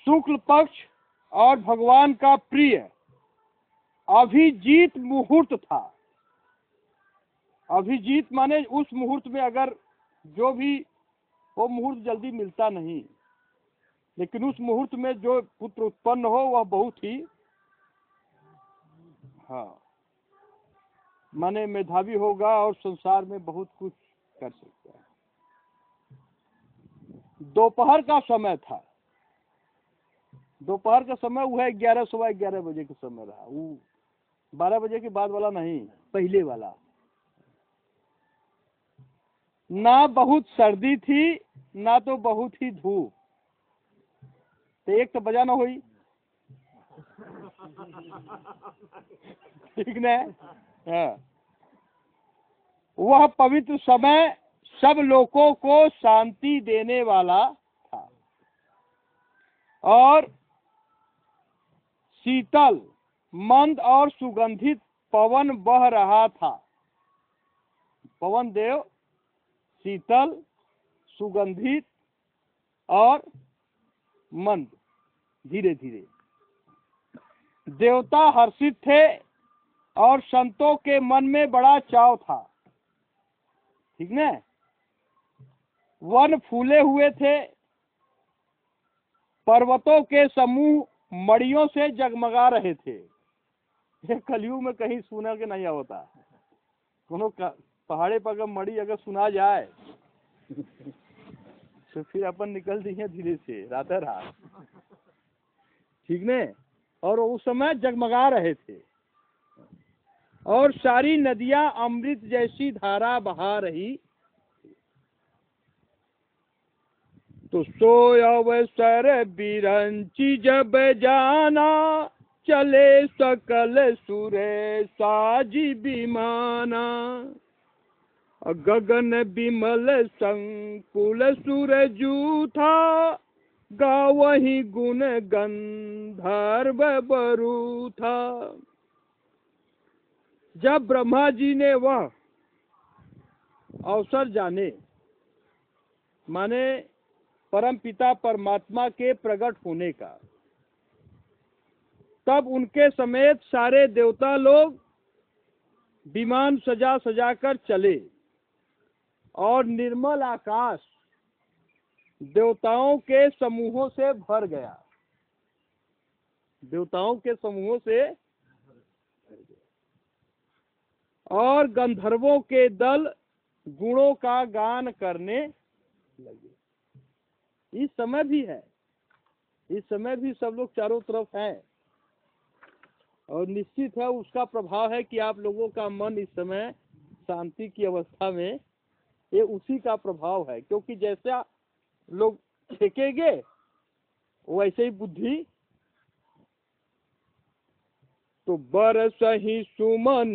शुक्ल पक्ष और भगवान का प्रिय अभिजीत मुहूर्त था। अभिजीत माने उस मुहूर्त में अगर जो भी वो मुहूर्त जल्दी मिलता नहीं, लेकिन उस मुहूर्त में जो पुत्र उत्पन्न हो वह बहुत ही हाँ माने मेधावी होगा और संसार में बहुत कुछ कर सकता है। दोपहर का समय था, दोपहर का समय वह ग्यारह सवा ग्यारह बजे का समय रहा, वो बारह बजे के बाद वाला नहीं, पहले वाला। ना बहुत सर्दी थी ना तो बहुत ही धूप, तो एक तो बजा ना हुई, ठीक ना। हाँ। वह पवित्र समय सब लोगों को शांति देने वाला था और शीतल मंद और सुगंधित पवन बह रहा था। पवन देव शीतल सुगंधित और मंद, धीरे धीरे। देवता हर्षित थे और संतों के मन में बड़ा चाव था, ठीक ना। वन फूले हुए थे, पर्वतों के समूह मड़ियों से जगमगा रहे थे। ये कलयुग में कहीं सुना के नहीं होता, कोनो पहाड़े पर अगर मड़ी अगर सुना जाए तो फिर अपन निकल दिए धीरे से राता रात, ठीक ने। और उस समय जगमगा रहे थे और सारी नदियां अमृत जैसी धारा बहा रही। तो सोय अवसर बिरंची जब जाना चले सकल सुरे साजी विमाना। गगन विमल संकुल सूरज था गावही गुण गंधर्व बरू था। जब ब्रह्मा जी ने वह अवसर जाने, माने परम पिता परमात्मा के प्रकट होने का, तब उनके समेत सारे देवता लोग विमान सजा सजा कर चले और निर्मल आकाश देवताओं के समूहों से भर गया, देवताओं के समूहों से। और गंधर्वों के दल गुणों का गान करने लगे। इस समय भी है, इस समय भी सब लोग चारों तरफ हैं और निश्चित है उसका प्रभाव है कि आप लोगों का मन इस समय शांति की अवस्था में, ये उसी का प्रभाव है। क्योंकि जैसा लोग फेंकेंगे वैसे ही बुद्धि। तो बरस ही सुमन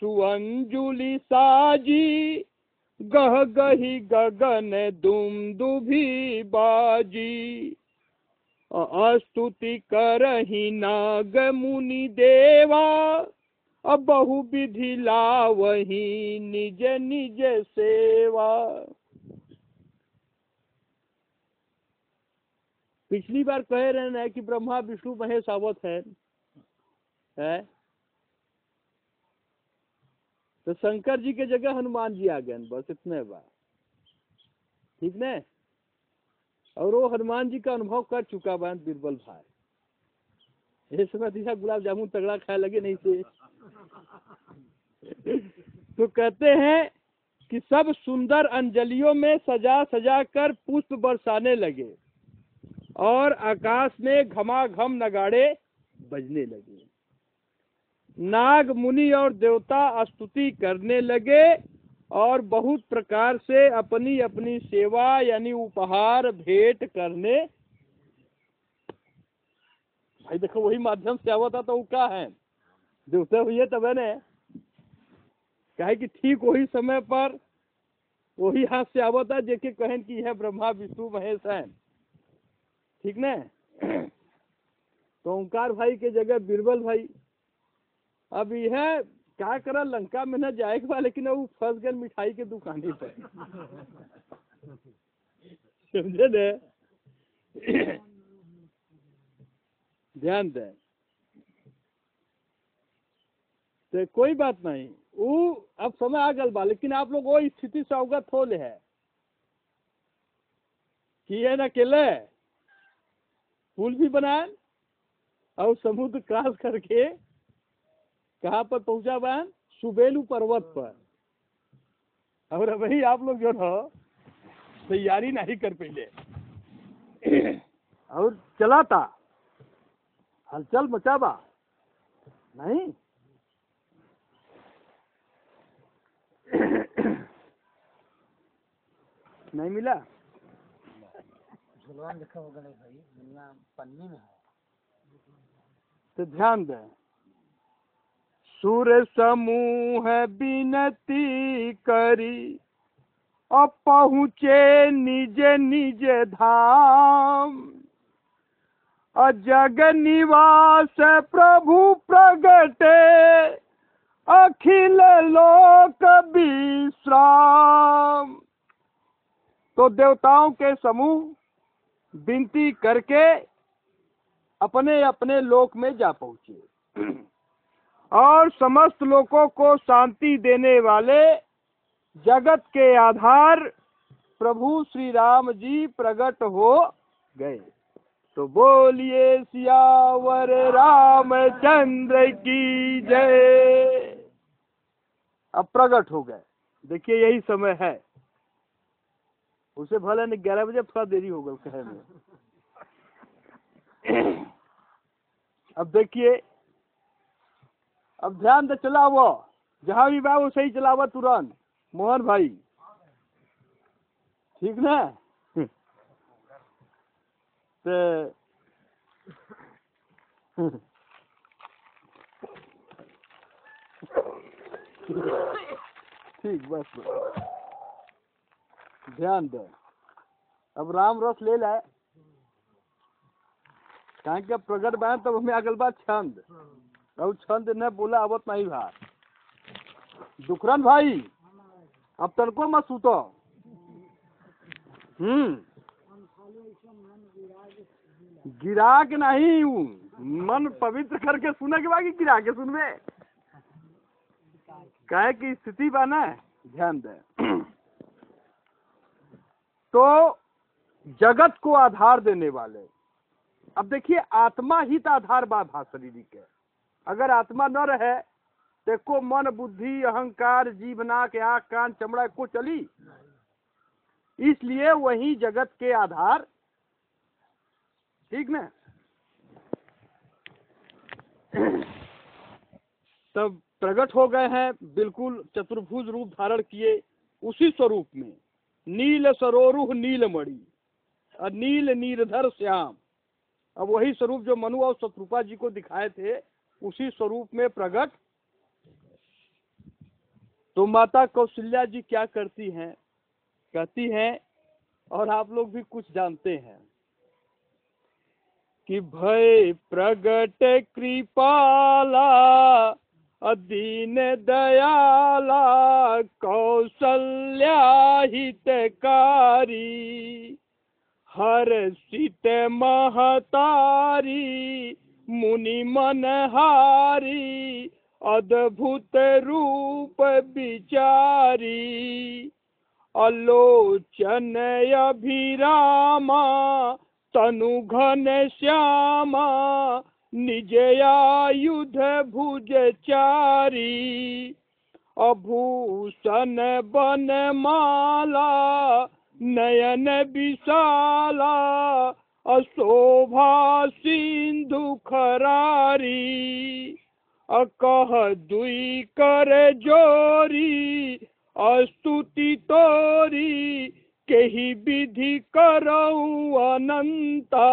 सुअंजुली साजी गह गही गगन दुम दुभी बाजी। स्तुति करही नाग मुनि देवा अब बहु विधि लावही निज निज सेवा। पिछली बार कह रहे हैं कि ब्रह्मा विष्णु महेश आवत है, है? तो शंकर जी के जगह हनुमान जी आ गए, बस इतने बार, ठीक ना। और वो हनुमान जी का अनुभव कर चुका बन बीरबल भाई। ये समय दिशा गुलाब जामुन तगड़ा खाए लगे नहीं से तो कहते हैं कि सब सुंदर अंजलियों में सजा सजा कर पुष्प बरसाने लगे और आकाश में घमाघम नगाड़े बजने लगे। नाग मुनि और देवता स्तुति करने लगे और बहुत प्रकार से अपनी अपनी सेवा यानी उपहार भेंट करने। भाई देखो वही माध्यम से हुआ था तो वो क्या है, देवता हुए तब ने कहे कि ठीक वही समय पर वही हाथ से आवा था जेके कहन कि यह ब्रह्मा विष्णु महेश है, ठीक ना। तो ओंकार भाई के जगह बीरबल भाई। अब यह क्या करा लंका में न जाए के लेकिन वो फंस गए मिठाई के दुकाने पर, समझे न। ध्यान दे तो कोई बात नहीं, वो अब समय आ गल बा, लेकिन आप लोग वो स्थिति से अवगत हो ले है कि है न अकेले पुल भी बनान और समुद्र क्रॉस करके कहाँ पर पहुंचा बहन, सुबेलू पर्वत पर। और वही आप लोग जो हो तैयारी नहीं कर पहले और चला था हलचल मचाबा नहीं। नहीं मिला झुलवान लिखा होगा नहीं भाई, मिलना पन्नी में है। तो ध्यान दें, सुर समूह बिनती करी और पहुँचे निजे निजे धाम, और जग निवास प्रभु प्रगटे अखिल लोक विश्राम। तो देवताओं के समूह विनती करके अपने अपने लोक में जा पहुँचे और समस्त लोगों को शांति देने वाले जगत के आधार प्रभु श्री राम जी प्रकट हो गए। तो बोलिए सियावर रामचंद्र की जय। अब प्रकट हो गए। देखिए यही समय है, उसे भले नहीं ग्यारह बजे थोड़ा देरी हो गई कहे में। अब देखिए, अब ध्यान से चलाओ, जहाँ भी बाबू सही चलाओ तुरंत मोहन भाई, ठीक ना। ठीक बस बस ध्यान दे। अब राम रस ले लाए कहा कि अब प्रगट बयान तब हमें अगल बार छंद और छंद ने बोला आवत नहीं भार। दुखरन भाई अब तनको मत सूतो। हम्म गिरा के नहीं, मन पवित्र करके सुने के बाकी गिरा के सुनवे कहे की स्थिति बना। ध्यान दे, तो जगत को आधार देने वाले। अब देखिए आत्मा ही तो आधार बाधा शरीर के, अगर आत्मा न रहे तो को मन बुद्धि अहंकार जीवना के आँख कान चमड़ा को चली। इसलिए वही जगत के आधार, ठीक ना। तब प्रकट हो गए हैं बिल्कुल चतुर्भुज रूप धारण किए उसी स्वरूप में, नील सरोरुह नीलमणि और नील नीरधर श्याम। अब वही स्वरूप जो मनु और शत्रुपा जी को दिखाए थे उसी स्वरूप में प्रकट। तो माता कौशल्या जी क्या करती हैं, कहती हैं और आप लोग भी कुछ जानते हैं कि भय प्रगट कृपाला दीन दयाला कौशल्या हितकारी, हर्षित महतारी मुनि मनहारी अद्भुत रूप बिचारी, अलोचन अभिरामा तनु घन श्यामा निज आयुध भुजचारी, अभूषण बन माला नयन विशाला अशोभा सिंधु खरारी अकह दुई कर जोरी अस्तुति तोरी केहि विधि करऊ अनंता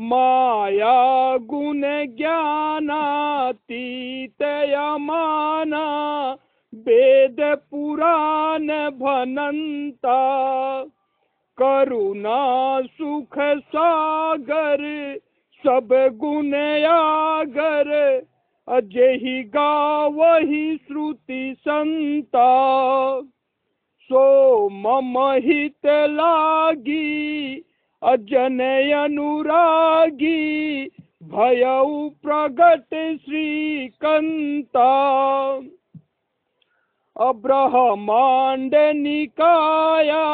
माया गुण ज्ञानातीत अमाना वेद पुराण भनंता करुणा सुख सागर सब गुण आगर अजहि गावहि श्रुति संता सो मम हित लागी अजनय अनुरागी भयउ प्रगट श्रीकंता अब्रह्मांड निकाया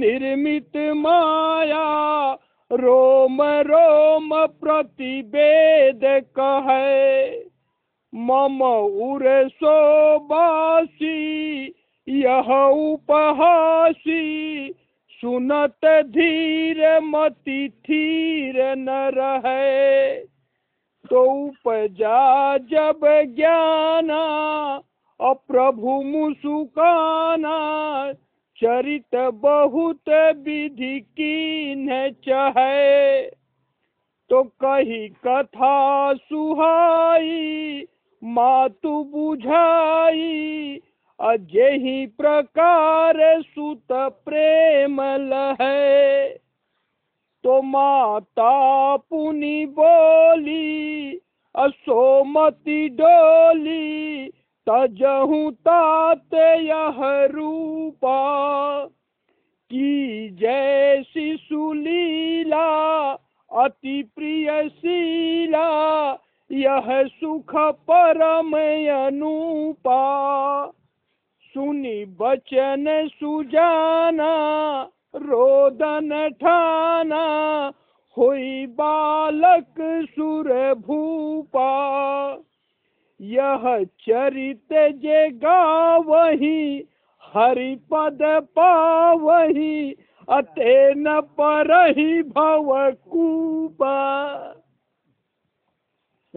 निर्मित माया रोम रोम प्रतिवेद कहे मम उर सोबासी यह उपहासी सुनत धीर मति धीर न रहे तो उपजा जब ज्ञाना अप्रभु मुसुकाना चरित बहुत विधि कीन्ह चाहे तो कही कथा सुहाई मातु बुझाई अजेहि प्रकार सुत प्रेम लहे तो माता पुनि बोली असोमति डोली तजहु तात यह रूपा की जैसी सुलीला अति प्रिय शीला यह सुख परम अनूपा सुनि बचन सुजाना रोदन ठाना हुई बालक सुर भूपा यह चरित जे गावहि हरि पद पावहि अते न परहि भवकूपा।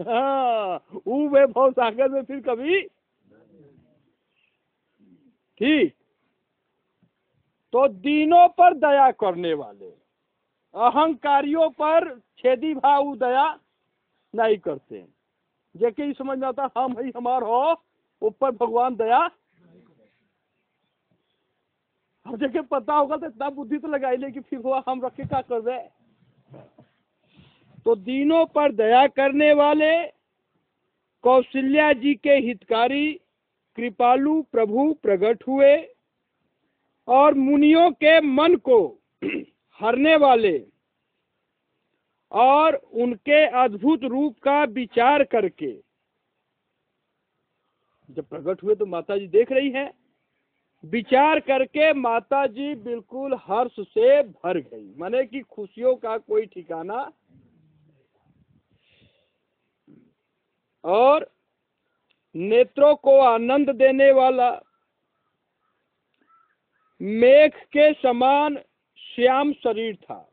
हाँ वे भव सागर में फिर कभी ठीक। तो दीनों पर दया करने वाले अहंकारियों पर छेदी भाव दया नहीं करते हैं। जैसे ही समझ आता हम ही हमार हो ऊपर भगवान दया हम जैसे पता होगा तो इतना बुद्धि तो लगाई ले कि फिर हुआ हम रखे क्या कर दे। तो दीनों पर दया करने वाले कौशल्या जी के हितकारी कृपालु प्रभु प्रकट हुए और मुनियों के मन को हरने वाले और उनके अद्भुत रूप का विचार करके जब प्रकट हुए तो माता जी देख रही हैं, विचार करके माता जी बिल्कुल हर्ष से भर गई, माने कि खुशियों का कोई ठिकाना। और नेत्रों को आनंद देने वाला मेघ के समान श्याम शरीर था,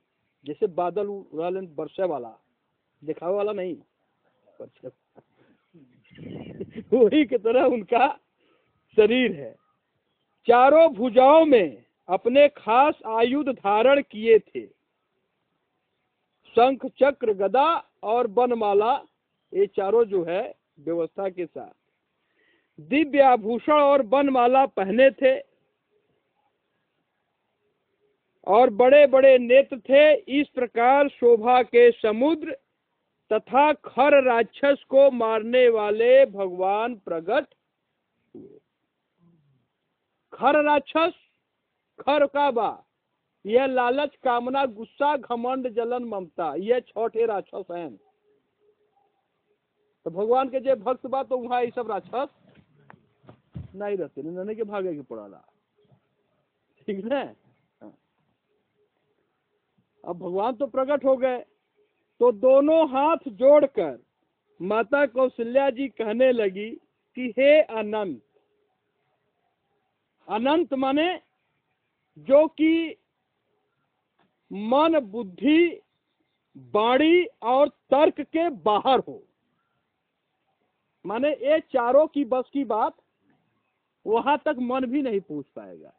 जैसे बादल उड़ा लें बरसे वाला, दिखावे वाला नहीं, वही की तरह उनका शरीर है। चारों भुजाओं में अपने खास आयुध धारण किए थे, शंख चक्र गदा और बनमाला, ये चारों जो है व्यवस्था के साथ दिव्य आभूषण और बनमाला पहने थे और बड़े बड़े नेत्र थे। इस प्रकार शोभा के समुद्र तथा खर राक्षस को मारने वाले भगवान प्रकट हुए। खर राक्षस, खर का बा यह लालच, कामना, गुस्सा, घमंड, जलन, ममता, यह छोटे राक्षस हैं। तो भगवान के जो भक्त बा तो वहाँ ये सब राक्षस नहीं रहते, नहीं के भागे के पड़ा, ठीक है। अब भगवान तो प्रकट हो गए तो दोनों हाथ जोड़कर माता कौशल्या जी कहने लगी होती है अनंत। अनंत माने जो कि मन बुद्धि वाणी और तर्क के बाहर हो, माने ये चारों की बस की बात वहां तक मन भी नहीं पूछ पाएगा।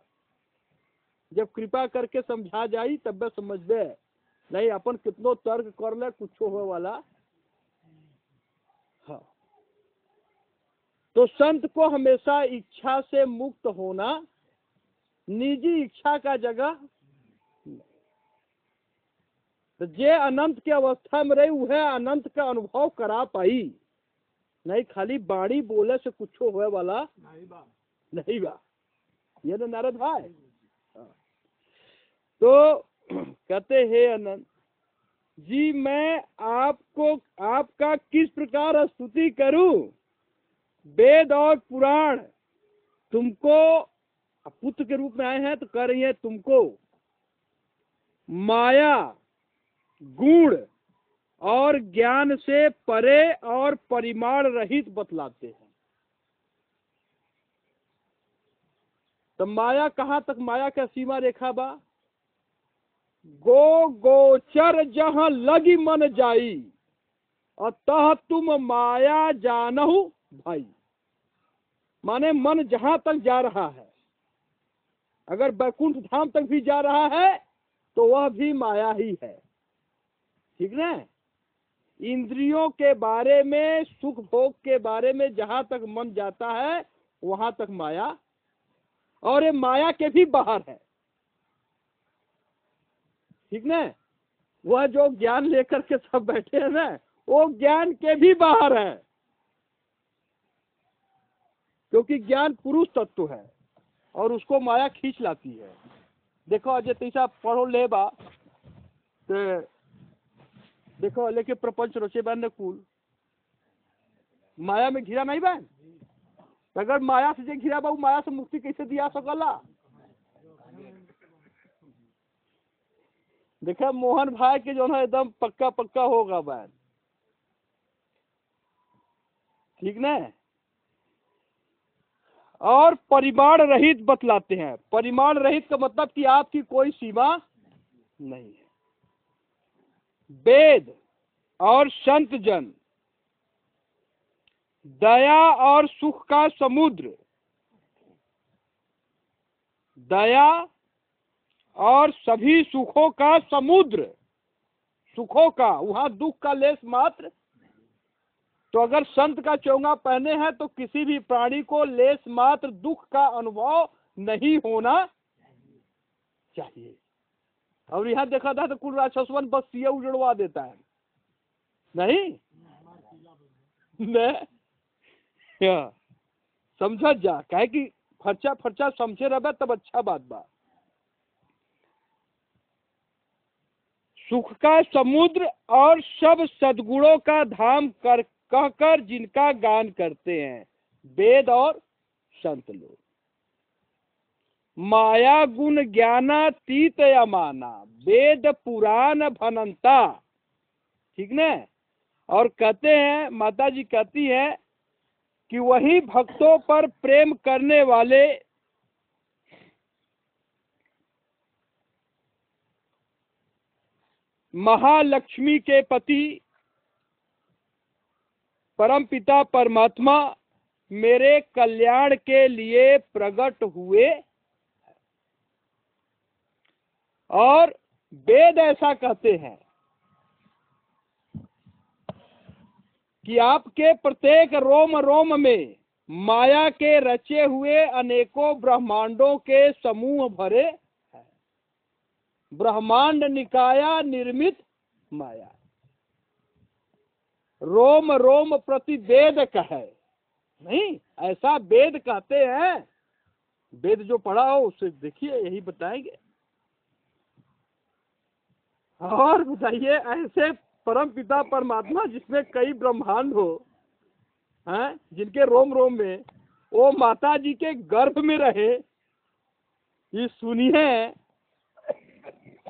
जब कृपा करके समझा जाई तब वे समझ दे, नहीं अपन कितनो तर्क कर ले कुछ हो वाला। हाँ, तो संत को हमेशा इच्छा से मुक्त होना, निजी इच्छा का जगह। तो जे अनंत की अवस्था में रही वह अनंत का अनुभव करा पाई, नहीं खाली बाणी बोले से कुछ होए वाला नहीं बा, नहीं बा। ये ना नारद भाई, तो कहते हैं अनंत जी मैं आपको आपका किस प्रकार स्तुति करूं। वेद और पुराण तुमको पुत्र के रूप में आए हैं तो कह रही है तुमको माया गुण और ज्ञान से परे और परिमाण रहित बतलाते हैं। तो माया कहाँ तक, माया का सीमा रेखा बा। गो गोचर जहाँ लगी मन जाई अतः तुम माया जानहु भाई। माने मन जहाँ तक जा रहा है, अगर बैकुंठ धाम तक भी जा रहा है तो वह भी माया ही है, ठीक ना। इंद्रियों के बारे में, सुख भोग के बारे में जहाँ तक मन जाता है वहां तक माया, और ये माया के भी बाहर है, ठीक ना। वह जो ज्ञान लेकर के सब बैठे हैं ना, वो ज्ञान के भी बाहर है, क्योंकि ज्ञान पुरुष तत्व है और उसको माया खींच लाती है। देखो अजय तैसा पढ़ो लेबा ते देखो लेके प्रपंच रोचे बहन ने कुल माया में घिरा नहीं बहन। अगर माया से घिरा बा माया से मुक्ति कैसे दिया सकला। देखा मोहन भाई के जो है एकदम पक्का पक्का होगा बहन, ठीक ना। और परिमाण रहित बतलाते हैं। परिमाण रहित का मतलब कि आपकी कोई सीमा नहीं है। वेद और संत जन दया और सुख का समुद्र, दया और सभी सुखों का समुद्र, सुखों का वहाँ दुख का लेस मात्र। तो अगर संत का चोंगा पहने हैं तो किसी भी प्राणी को लेस मात्र दुख का अनुभव नहीं होना चाहिए। और यहाँ देखा था तो कुल राक्षसवन बस ये उजड़वा देता है, नहीं न समझा जा, कहे कि फर्चा फर्चा समझे रहे तब अच्छा बात बा। सुख का समुद्र और सब सदगुणों का धाम कर कहकर जिनका गान करते हैं वेद और संत लोग। माया गुण ज्ञानातीत अमाना वेद पुराण भनंता, ठीक ना। और कहते हैं माता जी कहती है कि वही भक्तों पर प्रेम करने वाले महालक्ष्मी के पति परमपिता परमात्मा मेरे कल्याण के लिए प्रकट हुए। और वेद ऐसा कहते हैं कि आपके प्रत्येक रोम रोम में माया के रचे हुए अनेकों ब्रह्मांडों के समूह भरे हैं। ब्रह्मांड निकाया निर्मित माया, रोम रोम प्रति वेद कहे नहीं, ऐसा वेद कहते हैं। वेद जो पढ़ा हो उसे देखिए, यही बताएंगे। और बताइए ऐसे परम पिता परमात्मा जिसमें कई ब्रह्मांड हो हैं, जिनके रोम रोम में वो माता जी के गर्भ में रहे, ये सुनिए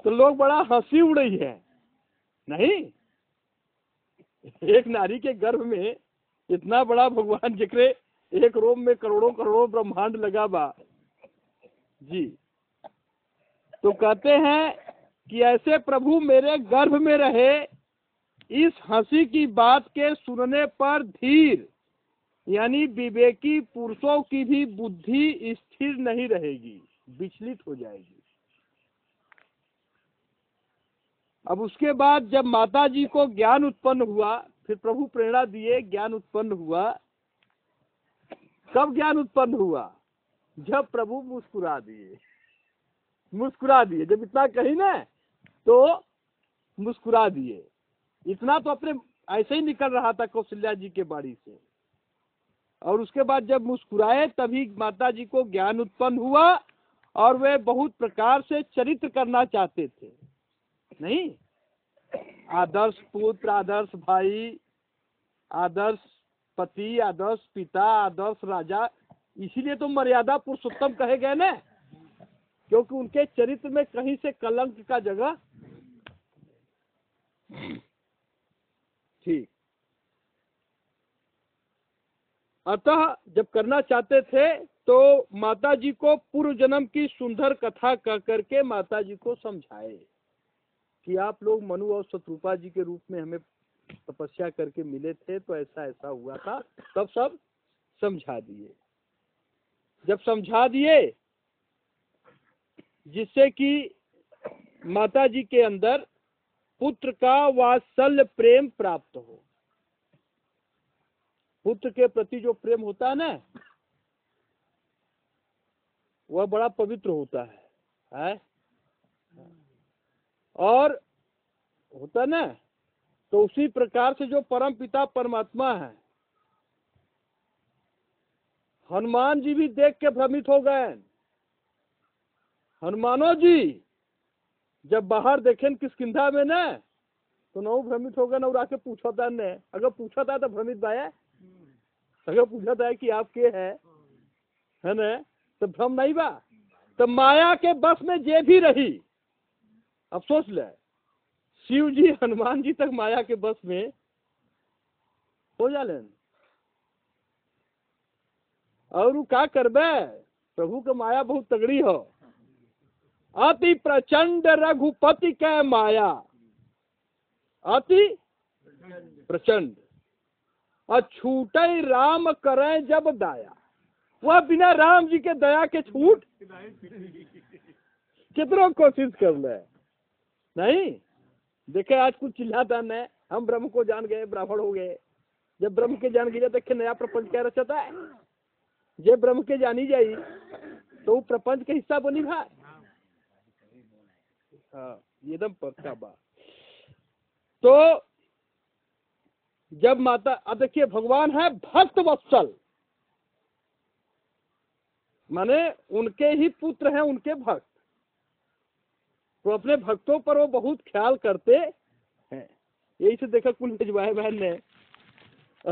तो लोग बड़ा हंसी उड़ रही है नहीं। एक नारी के गर्भ में इतना बड़ा भगवान जिक्रे एक रोम में करोड़ों करोड़ों ब्रह्मांड लगा बा जी। तो कहते हैं कि ऐसे प्रभु मेरे गर्भ में रहे, इस हंसी की बात के सुनने पर धीर यानी विवेकी पुरुषों की भी बुद्धि स्थिर नहीं रहेगी, विचलित हो जाएगी। अब उसके बाद जब माता जी को ज्ञान उत्पन्न हुआ, फिर प्रभु प्रेरणा दिए, ज्ञान उत्पन्न हुआ। कब ज्ञान उत्पन्न हुआ? जब प्रभु मुस्कुरा दिए, मुस्कुरा दिए। जब इतना कही ना तो मुस्कुरा दिए, इतना तो अपने ऐसे ही निकल रहा था कौशल्या जी के बाड़ी से। और उसके बाद जब मुस्कुराए तभी माता जी को ज्ञान उत्पन्न हुआ, और वे बहुत प्रकार से चरित्र करना चाहते थे, नहीं, आदर्श पुत्र, आदर्श भाई, आदर्श पति, आदर्श पिता, आदर्श राजा। इसीलिए तो मर्यादा पुरुषोत्तम कहे गए ना, क्योंकि उनके चरित्र में कहीं से कलंक का जगह। ठीक, अतः जब करना चाहते थे तो माता जी को पूर्व जन्म की सुंदर कथा कह करके माता जी को समझाए कि आप लोग मनु और शत्रुपा जी के रूप में हमें तपस्या करके मिले थे, तो ऐसा ऐसा हुआ था, तब सब समझा दिए। जब समझा दिए जिससे कि माता जी के अंदर पुत्र का वात्सल्य प्रेम प्राप्त हो, पुत्र के प्रति जो प्रेम होता है ना वह बड़ा पवित्र होता है, है? और होता ना, तो उसी प्रकार से जो परम पिता परमात्मा है, हनुमान जी भी देख के भ्रमित हो गए। हनुमानो जी जब बाहर देखें किष्किंधा में ना, तो नौ भ्रमित हो गए, न आके पूछा था ने, अगर पूछा था तो भ्रमित भाया, अगर पूछा था कि आप के है, है ना, तो भ्रम नहीं बा। तो माया के बस में जे भी रही, अब सोच ले, शिव जी हनुमान जी तक माया के बस में हो जा लेन। और वो क्या करबे, प्रभु के माया बहुत तगड़ी हो। अति प्रचंड रघुपति के माया, अति प्रचंड और छूटे राम करें जब दया, वह बिना राम जी के दया के छूट कितनों कोशिश कर ले, नहीं देखे। आज कुछ चिल्लाता न, हम ब्रह्म को जान गए, ब्राह्मण हो गए। जब ब्रह्म के जान गए तो नया प्रपंच क्या रचता है, जब ब्रह्म के जानी जाई तो वो प्रपंच के हिस्सा बनी भाई। हाँ, एकदम पक्का बात। तो जब माता, अब देखिए भगवान है भक्त वत्सल, माने उनके ही पुत्र हैं, उनके भक्त, तो अपने भक्तों पर वो बहुत ख्याल करते हैं। यही से देखा कुल भिजवाए बहन ने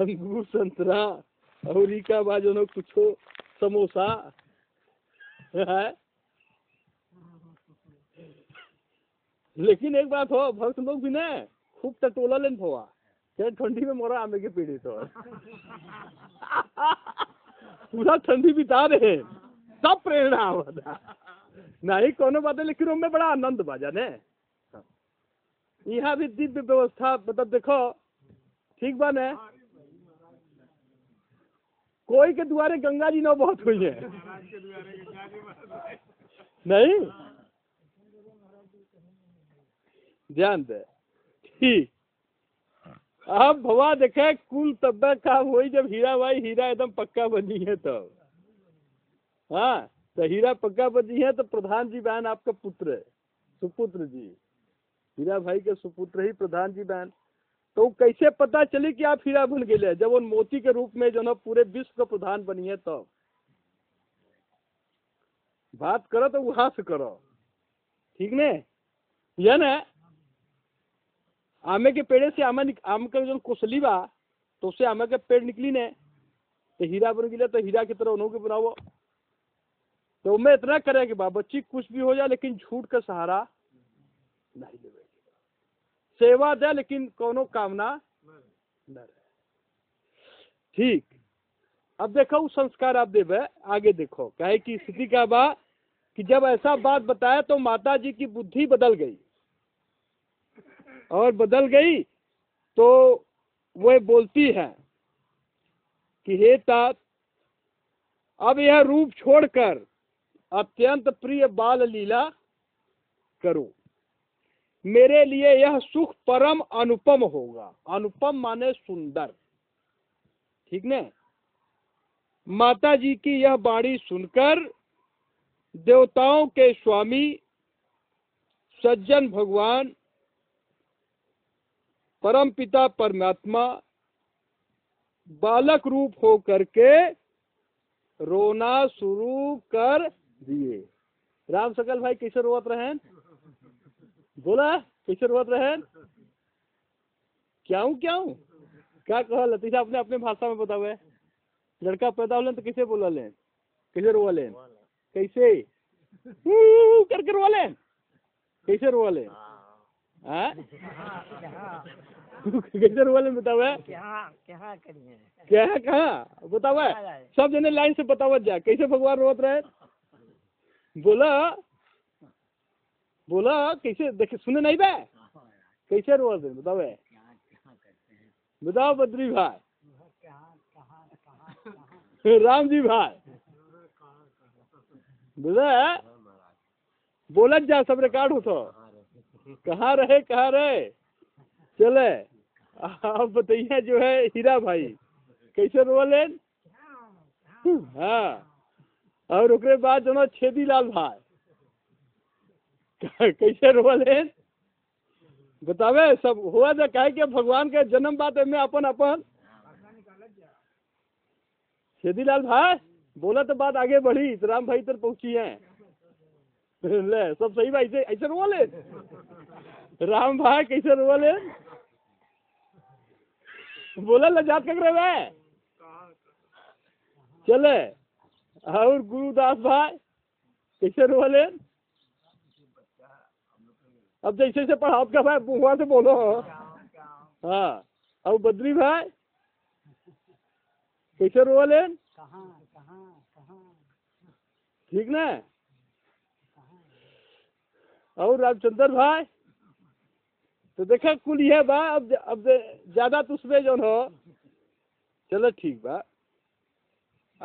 अंगूर, संतरा, अहरी का बाजनो, कुछ समोसा है। लेकिन एक बात हो, भक्त लोग भी ना खूब टटोला लेन भवा, क्या ठंडी में मोरा आमे के पीड़ित हो, पूरा ठंडी बिता रहे, सब प्रेरणा आवता नहीं कोनो बात है। लेकिन उनमें बड़ा आनंद बाजा ने, यहाँ भी दिव्य व्यवस्था, मतलब देखो ठीक बात है। कोई के द्वारे गंगा जी न बहुत हुई है, नहीं ध्यान दे। ठीक, अब भवा देखे कुल तब्बा का हुई, जब हीरा भाई, हीरा एकदम पक्का बनी है तब, हाँ तो हीरा पक्का बनी है तो प्रधान जी बहन आपका पुत्र है, सुपुत्र जी, हीरा भाई के सुपुत्र ही प्रधान जी बहन। तो कैसे पता चली कि आप हीरा बन गए, जब उन मोती के रूप में जो ना पूरे विश्व का प्रधान बनी है तब। तो बात करो तो वहां से करो, ठीक ने, यह न आमे के पेड़े से आमा निक, आम का जो कोसली बा तो उससे आमे के पेड़ निकली ने, तो हीरा बन गया, तो हीरा की तरह उन्होंने बनाओ। तो मैं इतना करे कि बा बच्ची कुछ भी हो जाए लेकिन झूठ का सहारा नहीं ले, सेवा दे लेकिन कोनो कामना न रहे। ठीक, अब देखो वो संस्कार आप देवे। आगे देखो कहे की स्थिति का बा कि जब ऐसा बात बताया तो माता जी की बुद्धि बदल गई और बदल गई तो वह बोलती है कि हे तात, अब यह रूप छोड़कर अत्यंत प्रिय बाल लीला करो, मेरे लिए यह सुख परम अनुपम होगा। अनुपम माने सुंदर, ठीक न। माता जी की यह बाणी सुनकर देवताओं के स्वामी सज्जन भगवान परम पिता परमात्मा बालक रूप हो करके रोना शुरू कर दिए। राम सकल भाई कैसे रोवत रहेन? बोला कैसे रोवत रहेन? क्याऊ क्याऊ क्या कहा लतीफा अपने अपने भाषा में बतावे। लड़का पैदा होलन तो कैसे बोला लेन, कैसे रोवा लेन, कैसे करके रोवा लेन, कैसे रोवा लेन, कैसे रोवा लेन बतावे। क्या करिए, क्या कहा बतावे, सब जने लाइन से बतावत जा कैसे भगवान रोवत रहे। बोला बोला कैसे, देखे सुने नहीं बे, कैसे रोवा लेन बतावे। बताओ बद्री भाई, राम जी भाई, बुझा बोलत जा, सब रिकॉर्ड हो तो कहाँ रहे कहाँ रहे। चले आप बताइए जो है हीरा भाई कैसे रोले। हाँ, और उसके बाद दोनों छेदी लाल भाई कैसे रोले बतावे। सब हुआ जा कहे कि भगवान के जन्म बात में अपन अपन छेदीलाल भाई बोला तो बात आगे बढ़ी तो राम भाई तर पहुंची है। ले सब सही भाई, ऐसे ऐसे रोवा ले राम भाई कैसे रोवा ले। बोला लजात कर रहे भाई। चले और गुरुदास भाई कैसे रोवा ले। अब जैसे जैसे पढ़ाओ का भाई वहां से बोलो। हाँ और बद्री भाई कैसे रोवा लेन, ठीक ना। और रामचंद्र भाई तो देखा कुल यह बा। अब अब ज्यादा तुस्बे जौन हो। चलो ठीक बा,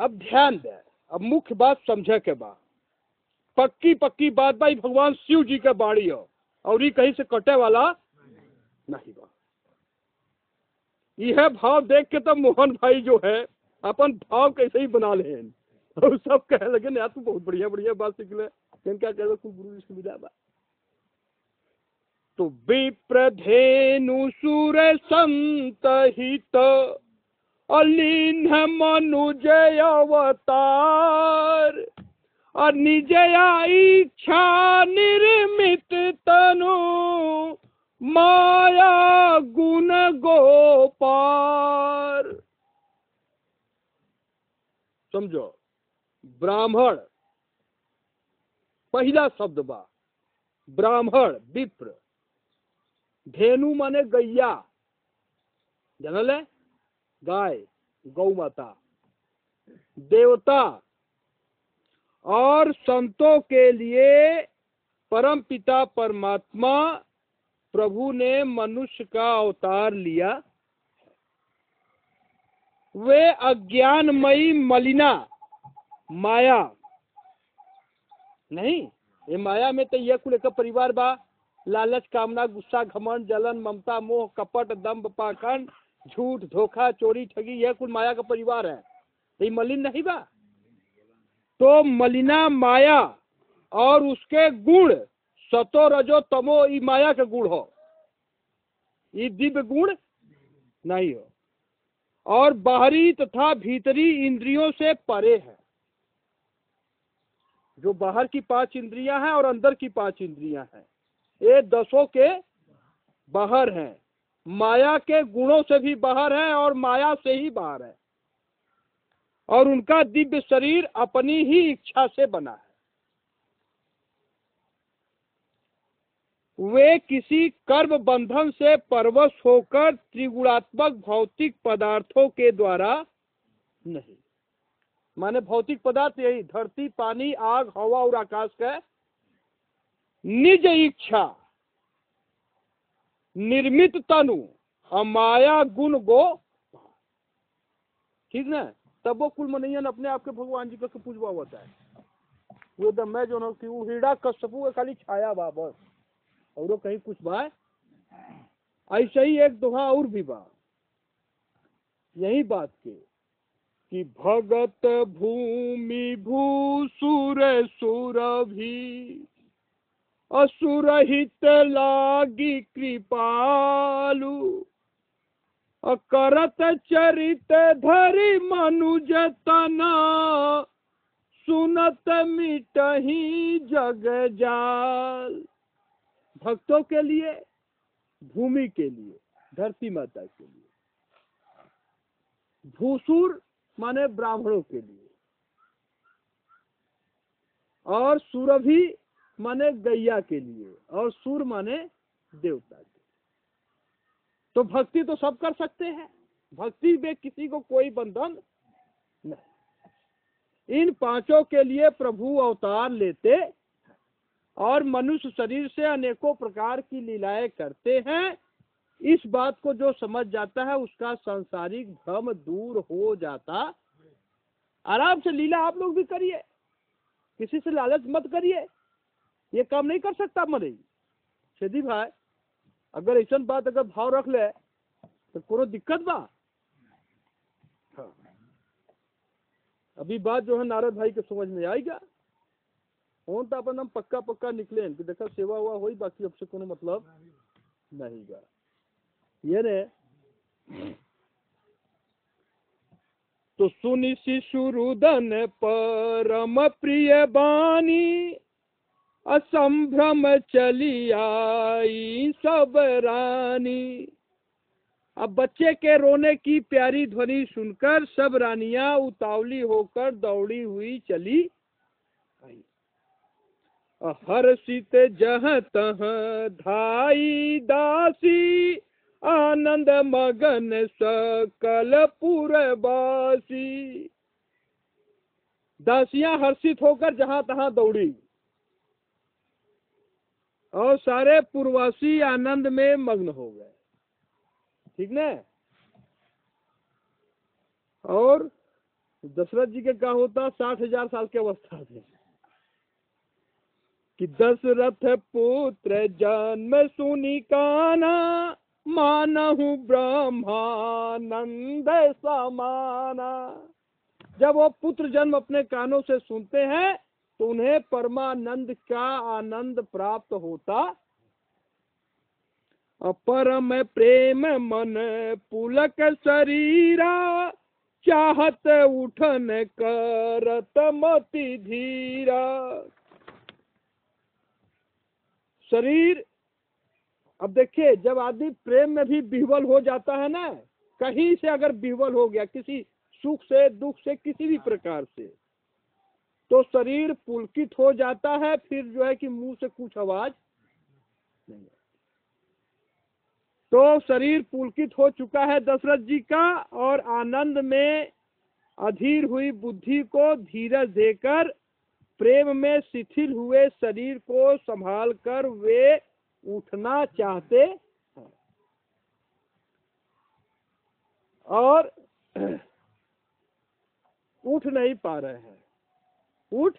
अब ध्यान दे, अब मुख्य बात समझे के बा। पक्की पक्की बात भाई, भगवान शिव जी का बाणी हो और ये कहीं से कटे वाला नहीं बा। यह भाव देख के तब मोहन भाई जो है अपन भाव कैसे ही बना ले और सब कहे लगे यार तू बहुत बढ़िया बढ़िया बात सीख ले। क्या कह गुरु जी से मिला बा तो विप्रधेनु सुर संत हित अलीन मनुजय अवतार अनिजया इच्छा निर्मित तनु माया गुण गोपार। समझो ब्राह्मण पहला शब्द बा, ब्राह्मण विप्र, धेनु माने गैया, जानल है गाय गौ माता, देवता और संतों के लिए परम पिता परमात्मा प्रभु ने मनुष्य का अवतार लिया। वे अज्ञानमयी मलिना माया नहीं, ये माया में तो यह कुल का परिवार बा। लालच कामना गुस्सा घमंड जलन ममता मोह कपट दंभ पाखंड झूठ धोखा चोरी ठगी, यह कुल माया का परिवार है। ये मलिन नहीं बा। तो मलिना माया और उसके गुण सतो रजो तमो ई माया के गुण हो, ये दिव्य गुण नहीं हो और बाहरी तथा भीतरी इंद्रियों से परे है। जो बाहर की पांच इंद्रियां हैं और अंदर की पांच इंद्रियां हैं, ये दसों के बाहर हैं, माया के गुणों से भी बाहर हैं और माया से ही बाहर है। और उनका दिव्य शरीर अपनी ही इच्छा से बना है। वे किसी कर्म बंधन से परवश होकर त्रिगुणात्मक भौतिक पदार्थों के द्वारा नहीं, माने भौतिक पदार्थ यही धरती, पानी, आग, हवा और आकाश का निज इच्छा निर्मित तनु अमाया गुण गो। ठीक ना, तब वो कुल मनैयन अपने आप के भगवान जी के पूजवा होता है। वो दम मैं जो न हिड़ा कश्यपू खाली छाया बा बस, और कहीं कुछ बा। ऐसे ही एक दोहा और भी बा यही बात के कि भगत भूमि भूसुर सुर भी असुरहित लागी कृपालु करत चरित धरि मनुज तना सुनत मिटहि जग जाल। भक्तों के लिए, भूमि के लिए, धरती माता के लिए, भूसुर माने ब्राह्मणों के लिए, और सुरभि माने गैया के लिए, और सुर माने देवता के। तो भक्ति तो सब कर सकते हैं, भक्ति में किसी को कोई बंधन नहीं। इन पांचों के लिए प्रभु अवतार लेते और मनुष्य शरीर से अनेकों प्रकार की लीलाएं करते हैं। इस बात को जो समझ जाता है उसका सांसारिक भ्रम दूर हो जाता। आराम से लीला आप लोग भी करिए, किसी से लालच मत करिए। ये काम नहीं कर सकता मरे छेदी भाई। अगर ऐसा बात अगर भाव रख ले तो कोनो दिक्कत बा। हाँ। अभी बात जो है नारद भाई के समझ में आएगा। ओन तो अपन हम पक्का पक्का निकले कि देखा सेवा हुआ हो, बाकी आपसे कोनो मतलब नहीं गा। ये ने तो सुनि शिशुरुदन परम प्रिय बानी असंभ्रम चली आई सब रानी। अब बच्चे के रोने की प्यारी ध्वनि सुनकर सब रानियां उतावली होकर दौड़ी हुई चली आई। हर्षित जहाँ तहाँ धाई दासी आनंद मगन सकल पुरवासी। दासियां हर्षित होकर जहाँ तहाँ दौड़ी और सारे पूर्वासी आनंद में मग्न हो गए। ठीक ना, और दशरथ जी के क्या होता साठ हजार साल की अवस्था थे कि दशरथ पुत्र जन्म सुनी काना मानहु ब्रह्मानंद समाना। जब वो पुत्र जन्म अपने कानों से सुनते हैं तो उन्हें परमानंद का आनंद प्राप्त होता। परम प्रेम मन पुलक शरीरा चाहत उठन करत मति धीरा। शरीर अब देखिए, जब आदमी प्रेम में भी बिहवल हो जाता है ना, कहीं से अगर बिहवल हो गया किसी सुख से दुख से किसी भी प्रकार से, तो शरीर पुलकित हो जाता है। फिर जो है कि मुंह से कुछ आवाज नहीं, तो शरीर पुलकित हो चुका है दशरथ जी का। और आनंद में अधीर हुई बुद्धि को धीरज देकर प्रेम में शिथिल हुए शरीर को संभाल कर वे उठना चाहते हैं। और उठ नहीं पा रहे हैं, उठ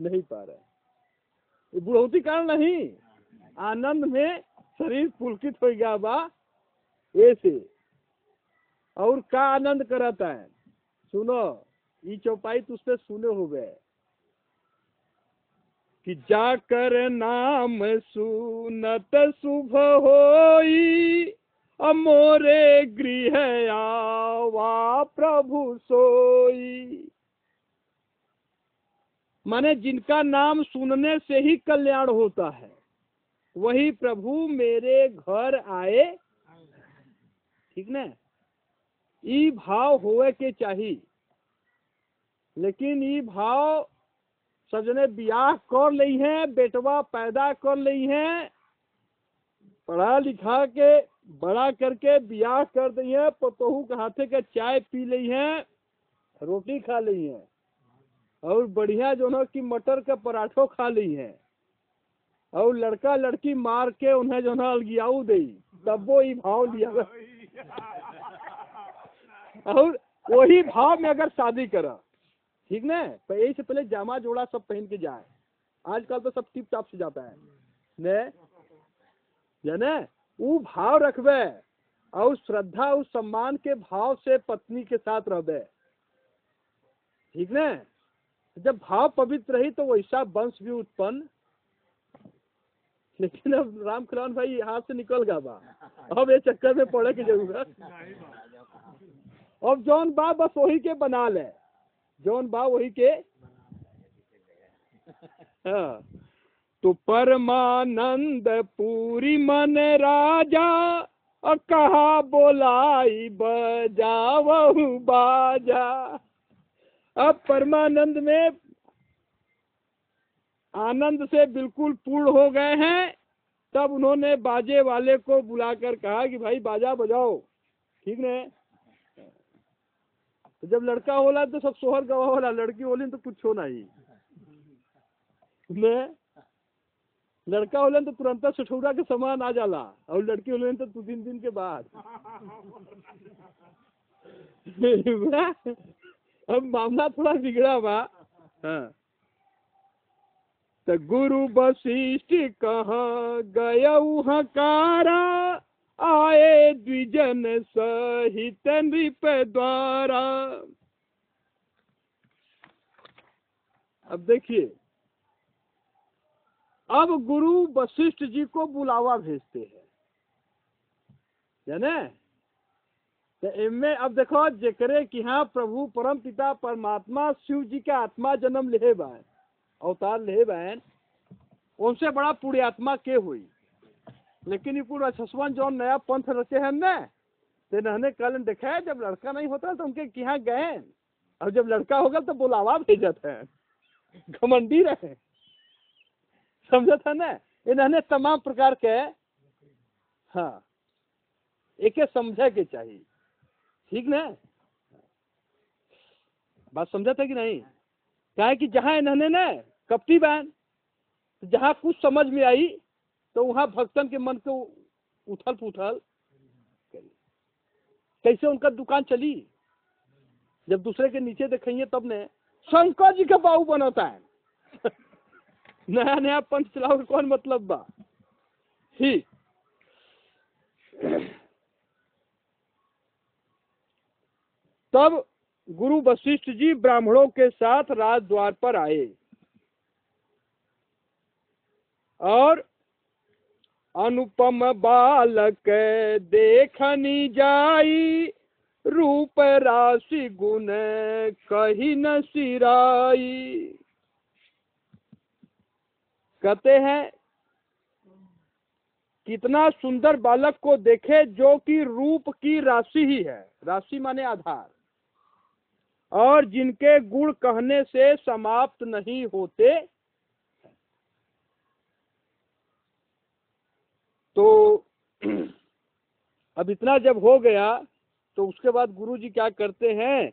नहीं पा रहा। बुढ़ौती कारण नहीं, आनंद में शरीर पुलकित हो गया बा ऐसे। और का आनंद कराता है सुनो, ये चौपाई तुझसे सुने हो गए कि जाकर नाम सुनत शुभ होई अमोरे गृह आवा प्रभु सोई। माने जिनका नाम सुनने से ही कल्याण होता है वही प्रभु मेरे घर आए। ठीक ना, ई भाव होवे के चाहिए। लेकिन ई भाव सजने ब्याह कर ली है, बेटवा पैदा कर ली है, पढ़ा लिखा के बड़ा करके ब्याह कर दी है, पतोहू के हाथे के चाय पी ली है, रोटी खा ली है और बढ़िया जो है कि मटर का पराठो खा ली है और लड़का लड़की मार के उन्हें जो है अलगियाऊ दे तब वो ही भाव लिया और वही भाव में अगर शादी करा, ठीक ना, पर यही से पहले जामा जोड़ा सब पहन के जाए। आजकल तो सब टिप टॉप से जाता है ने जाने वो भाव रखबे और श्रद्धा और सम्मान के भाव से पत्नी के साथ रहबे, ठीक ना। जब भाव पवित्र रही तो वैसा वंश भी उत्पन्न। लेकिन अब राम खिलौन भाई हाथ से निकल गया बा, अब ये चक्कर में पड़े की जरूरत। अब जौन बा बस वही के बना ले, जौन बा वही के। हाँ, तो परमानंद पूरी मन राजा और कहा बोलाई बजावहु बाजा। अब परमानंद में आनंद से बिल्कुल पूर्ण हो गए हैं, तब उन्होंने बाजे वाले को बुलाकर कहा कि भाई बाजा बजाओ, ठीक है। तो जब लड़का होला तो सब सोहर गवाह होला, लड़की होली तो कुछ हो नहीं ने? लड़का होलन तो तुरंत सठौरा के समान आ जाला और लड़की होलन तो तीन दिन के बाद। अब मामला थोड़ा बिगड़ा बा। हाँ, तो गुरु वशिष्ठ कहाँ गया हकारा आए द्विजन सहित नृप द्वारा। अब देखिए, अब गुरु वशिष्ठ जी को बुलावा भेजते हैं, जाने तो इनमें। अब देखो जेकरे कि हाँ प्रभु परम पिता परमात्मा शिव जी का आत्मा जन्म ले बहन अवतार ले बहन, उनसे बड़ा पूरी आत्मा के हुई। लेकिन ये पूरा ससवन जो नया पंथ रचे हैं ना, तो नहने कल देखा है जब लड़का नहीं होता तो उनके यहाँ गए, और जब लड़का होगा तो बुलावा भेजते हैं, घमंडी रहे, समझा था ना। इन्होंने तमाम प्रकार के, हाँ, एक समझा के चाहिए, ठीक ना, बात समझा था कि नहीं। क्या है कि जहाँ इन्होंने ना कपटी बहन, जहाँ कुछ समझ में आई तो वहाँ भक्तन के मन को उथल पुथल करी। कैसे उनका दुकान चली, जब दूसरे के नीचे देखेंगे तब ने शंकर जी का बाहु बनाता है। नया नया पंथ चलाओ, कौन मतलब बा, ठीक। तब गुरु वशिष्ठ जी ब्राह्मणों के साथ राजद्वार पर आए और अनुपम बालक देखनी जाई रूप राशि गुण कही न सिराई। कहते हैं कितना सुंदर बालक को देखे जो कि रूप की राशि ही है, राशि माने आधार, और जिनके गुण कहने से समाप्त नहीं होते। तो अब इतना जब हो गया तो उसके बाद गुरु जी क्या करते हैं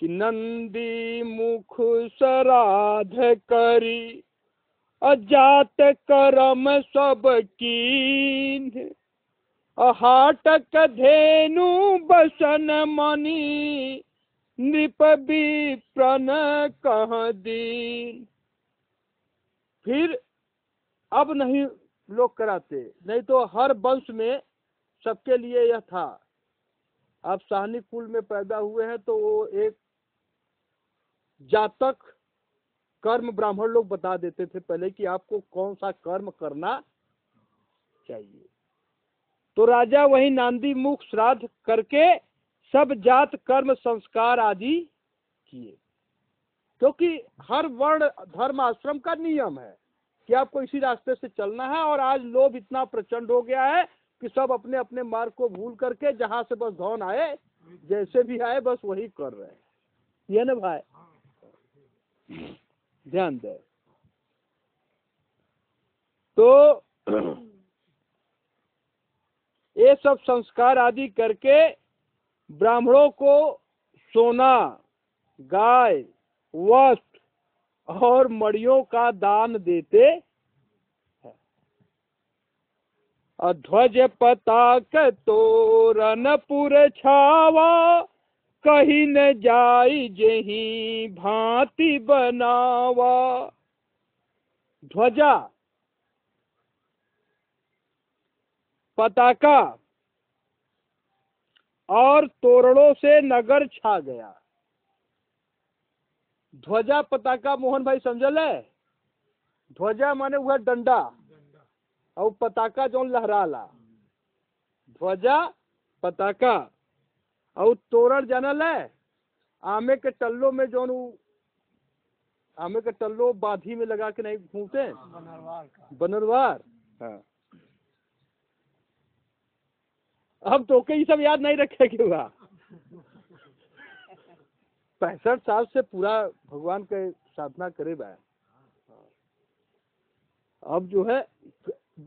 कि नंदी मुख श्राद्ध करी अजात करम सब कीन अहाटक धेनु बसन मणि नृप विप्रन कह दीन। फिर अब नहीं लोग कराते, नहीं तो हर वंश में सबके लिए यह था। आप साहनी कुल में पैदा हुए हैं तो वो एक जातक कर्म ब्राह्मण लोग बता देते थे पहले कि आपको कौन सा कर्म करना चाहिए। तो राजा वही नांदी मुख श्राद्ध करके सब जात कर्म संस्कार आदि किए, क्योंकि हर वर्ण धर्म आश्रम का नियम है कि आपको इसी रास्ते से चलना है। और आज लोभ इतना प्रचंड हो गया है कि सब अपने अपने मार्ग को भूल करके जहां से बस धन आए जैसे भी आए बस वही कर रहे हैं, ये ना भाई, ध्यान दे। तो ये सब संस्कार आदि करके ब्राह्मणों को सोना गाय, वस्त्र और मड़ियों का दान देते हैं। ध्वज पताक तोरण पुर छावा, कहीं न जाई जहीं भांति बनावा। ध्वजा, पताका और तोरणों से नगर छा गया। ध्वजा पताका मोहन भाई समझल है? ध्वजा माने वह डंडा और पताका जो लहराला। ध्वजा पताका और तोरण जानल है? आमे के टल्लो में जो आमे के टल्लो बाधी में लगा के नहीं घूमते, बनरवार। हाँ, अब तो के ये सब याद नहीं रखे के हुआ। पैंसठ साल से पूरा भगवान के साधना करे बा। अब जो है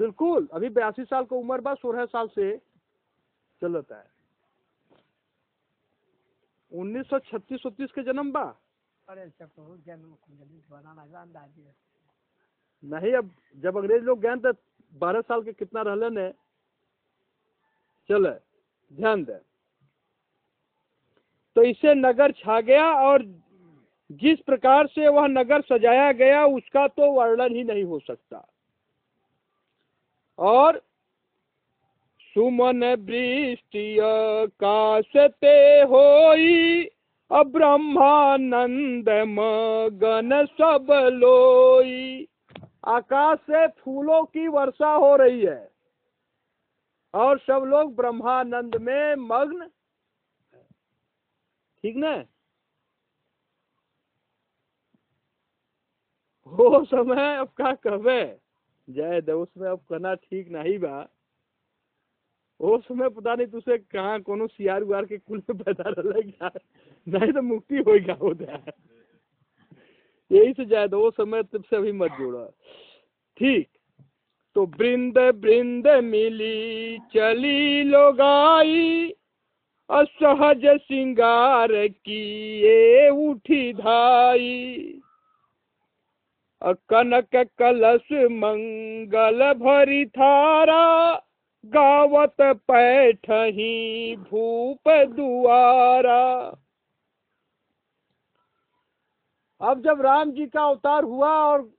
बिल्कुल अभी बयासी साल का उम्र बा, सोलह साल से चलता है। उन्नीस सौ छत्तीस उन्तीस के जन्म बा। अरे नहीं, अब जब अंग्रेज लोग गए तो बारह साल के कितना रहलन है। चले ध्यान दे। तो इसे नगर छा गया और जिस प्रकार से वह नगर सजाया गया उसका तो वर्णन ही नहीं हो सकता। और सुमन वृष्टिय काशते होई, ब्रह्मानंद मगन सब लोई। आकाश से फूलों की वर्षा हो रही है और सब लोग ब्रह्मानंद में मग्न। ठीक ना? वो समय अब का कहबे जय दोस्त में, अब कहना ठीक नहीं बा। वो समय पता नहीं तुसे कहाँ कोनो सियार उार के कुल में पैदा रहा, नहीं तो मुक्ति होगा होता है। यही से जाए वो समय तब से अभी मत जोड़ा। ठीक, तो बृंद बृंद मिली चली लोगाई, असहज श्रृंगार किए उठी धाई। कनक कलश मंगल भरी थारा, गावत पैठही भूप दुआरा। अब जब राम जी का अवतार हुआ और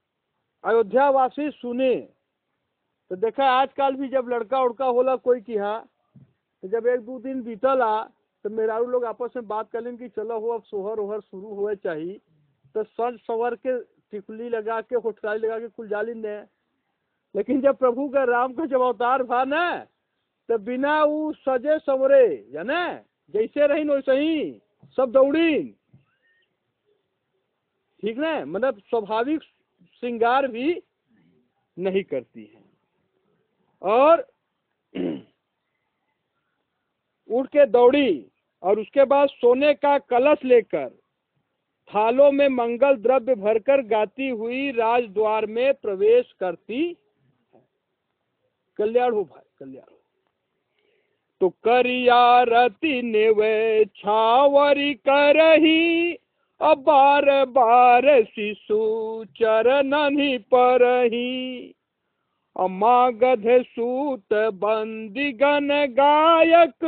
अयोध्या वासी सुने तो देखा आजकल भी जब लड़का उड़का होला कोई की, हाँ, तो जब एक दो दिन बीतल आ तो मेहरारू लोग आपस में बात कर लें कि चलो हो अब सोहर ओहर शुरू हुए चाहिए। तो सज सवर के टिकुली लगा के होठकारी लगा के कुल जाली ने। लेकिन जब प्रभु का राम का जब अवतार भा न तो बिना वो सजे सवरे जाने जैसे रहीन वैसे ही सब दौड़ीन। ठीक न? मतलब स्वाभाविक श्रृंगार भी नहीं करती है। और उठ के दौड़ी और उसके बाद सोने का कलश लेकर थालों में मंगल द्रव्य भरकर गाती हुई राजद्वार में प्रवेश करती। कल्याण हो भाई, कल्याण हो। तो करिया रति नेवे छावरी करही, अब बार बार शिशु चरनहि परही। अमागध सूत बंदिगन गायक,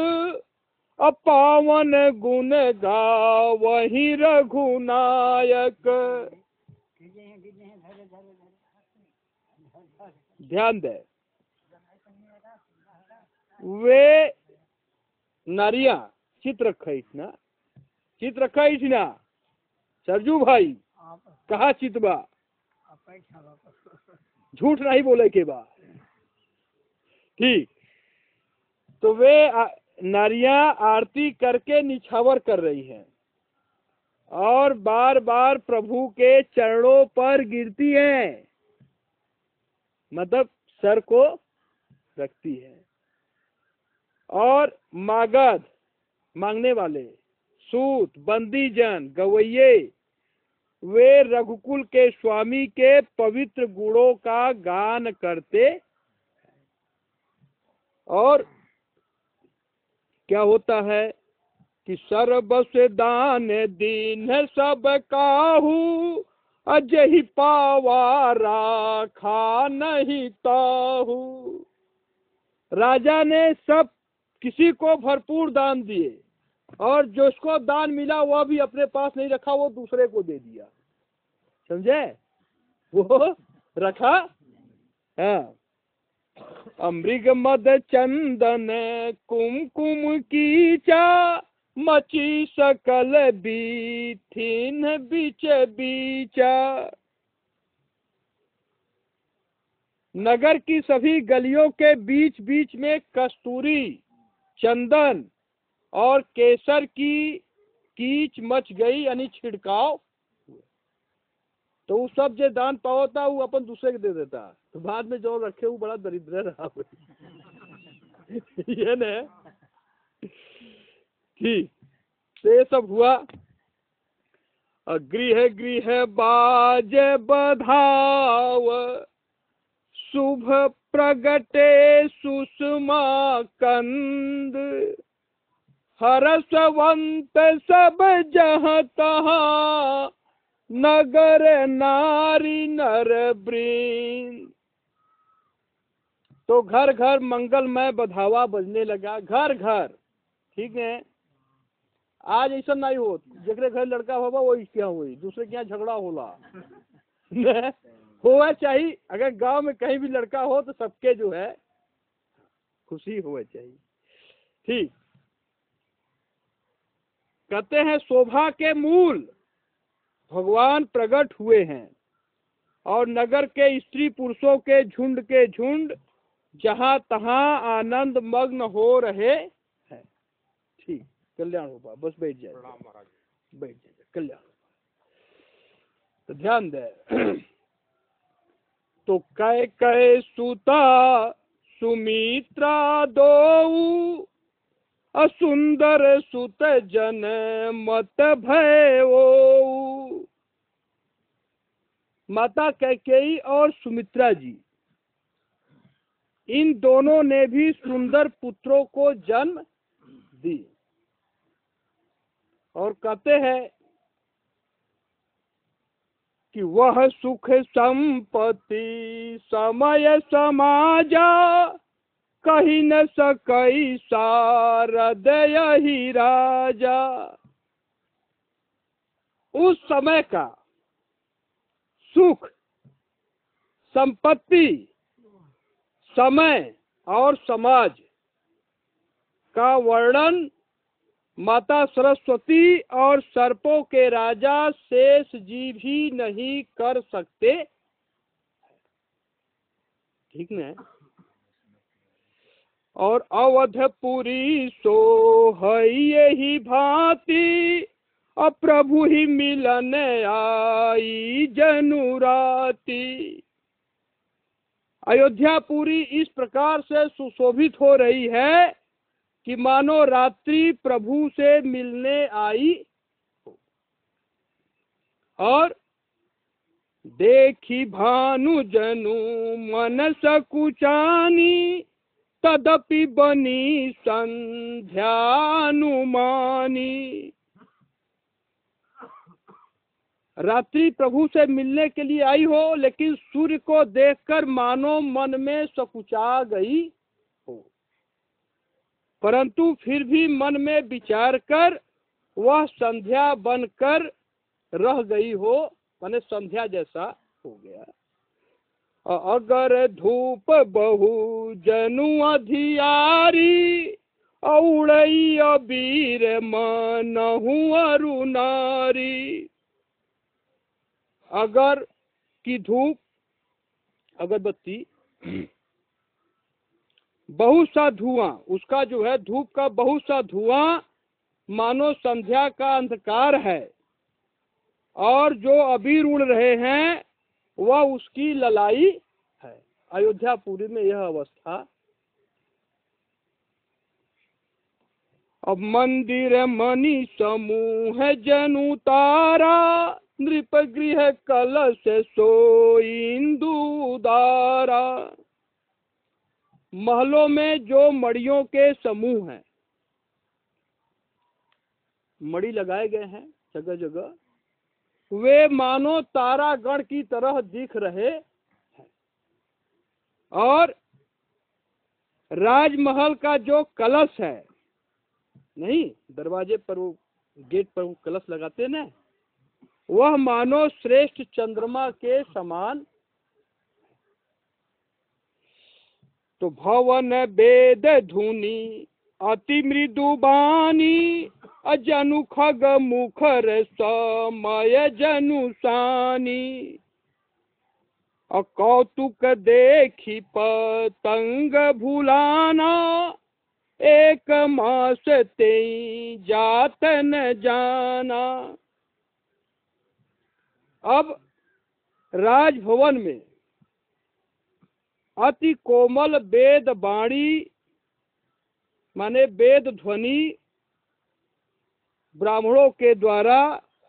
अपावन गुण गावहि रघुनायक। ध्यान दे। वे नारिया चित्र खींचना, चित्र खींचना सरजू भाई कहा चितबा, झूठ नहीं बोले के बा। ठीक, तो वे नारियां आरती करके निछावर कर रही हैं और बार बार प्रभु के चरणों पर गिरती हैं, मतलब सर को रखती है। और मागध मांगने वाले, सूत बंदीजन गवैये, वे रघुकुल के स्वामी के पवित्र गुणों का गान करते। और क्या होता है कि सर्वस दान दीन सब काहू अजहि पावा राखा नहीं ताहू। राजा ने सब किसी को भरपूर दान दिए और जो उसको दान मिला वह भी अपने पास नहीं रखा, वो दूसरे को दे दिया। समझे? वो रखा। हाँ, अमृग मद चंदन कुमकुम कीचा मची सकल बीथिन बीच बीचा। नगर की सभी गलियों के बीच बीच में कस्तूरी, चंदन और केसर की कीच मच गई, यानी छिड़काव। तो वो सब जो दान पावता वो अपन दूसरे के दे देता, तो बाद में जो रखे वो बड़ा दरिद्र रहा। ये ने ठीक तो ये सब हुआ। गृह गृह बाजे बधाव शुभ प्रगटे सुषमा कंद हरसवंत सब जहाँ तहाँ नगर नारी नर ब्रीन। तो घर घर मंगलमय बधावा बजने लगा, घर घर। ठीक है, आज ऐसा नहीं हो, जकरे घर लड़का होगा वो क्या हुई, दूसरे के यहाँ झगड़ा होला होना चाहिए। अगर गांव में कहीं भी लड़का हो तो सबके जो है खुशी होना चाहिए। ठीक, कहते हैं शोभा के मूल भगवान प्रकट हुए हैं और नगर के स्त्री पुरुषों के झुंड के झुंड जहाँ तहाँ आनंद मग्न हो रहे हैं। ठीक, कल्याण होगा, बस बैठ जाए, बैठ जाए, कल्याण। तो ध्यान दे। तो कै कै सुता सुमित्रा दो असुंदर सुत जन मत भयो। माता कैकेयी और सुमित्रा जी, इन दोनों ने भी सुंदर पुत्रों को जन्म दी। और कहते हैं कि वह सुख संपत्ति समय समाजा कही न सकई सारद यही राजा। उस समय का सुख, संपत्ति, समय और समाज का वर्णन माता सरस्वती और सर्पों के राजा शेष जी भी नहीं कर सकते। ठीक न? और अवधपुरी सोहई यही भांति अप्रभु ही मिलन आई जनुराती। अयोध्यापुरी इस प्रकार से सुशोभित हो रही है कि मानो रात्रि प्रभु से मिलने आई। और देखी भानु जनु मन सकुचानी तदपि बनी संध्यानुमानी। रात्रि प्रभु से मिलने के लिए आई हो, लेकिन सूर्य को देखकर मानो मन में सकुचा गई हो। परंतु फिर भी मन में विचार कर वह संध्या बनकर रह गई हो, माने संध्या जैसा हो गया। अगर धूप बहु जनु अधियारी औड़ई अबीर मनहु अरु नारी। अगर की धूप अगरबत्ती, बहुत सा धुआं, उसका जो है धूप का बहुत सा धुआं मानो संध्या का अंधकार है, और जो अबीर उड़ रहे हैं वह उसकी ललाई है। अयोध्यापुरी में यह अवस्था। अब मंदिर मणि समूह जनु तारा नृप गृह कलश सो इंदु दारा। महलों में जो मड़ियों के समूह हैं मणि लगाए गए हैं जगह जगह, वे मानो तारागण की तरह दिख रहे हैं। और राजमहल का जो कलश है, नहीं दरवाजे पर वो गेट पर वो कलश लगाते ना, वह मानो श्रेष्ठ चंद्रमा के समान। तो भवन वेद धुनी अति मृदु बानी, अजनु खग मुखर समय जनुसानी। अकौतुक देखी पतंग भुलाना, एक मास ते जात न जाना। अब राजभवन में अति कोमल वेद वाणी माने वेद ध्वनि ब्राह्मणों के द्वारा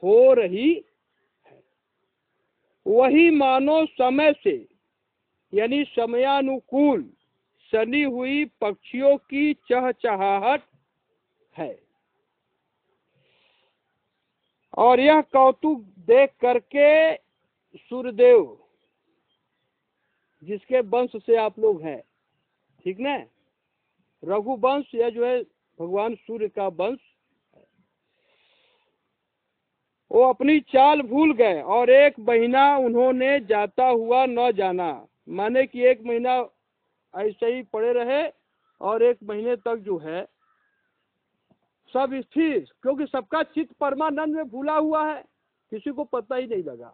हो रही है। वही मानो समय से यानी समयानुकूल सनी हुई पक्षियों की चहचहाहट है। और यह कौतुक देख करके सूर्यदेव जिसके वंश से आप लोग हैं, ठीक ना, रघुवंश यह जो है भगवान सूर्य का वंश, वो अपनी चाल भूल गए और एक महीना उन्होंने जाता हुआ न जाना। माने कि एक महीना ऐसे ही पड़े रहे और एक महीने तक जो है सब स्थिर, क्योंकि सबका चित्त परमानंद में भूला हुआ है, किसी को पता ही नहीं लगा।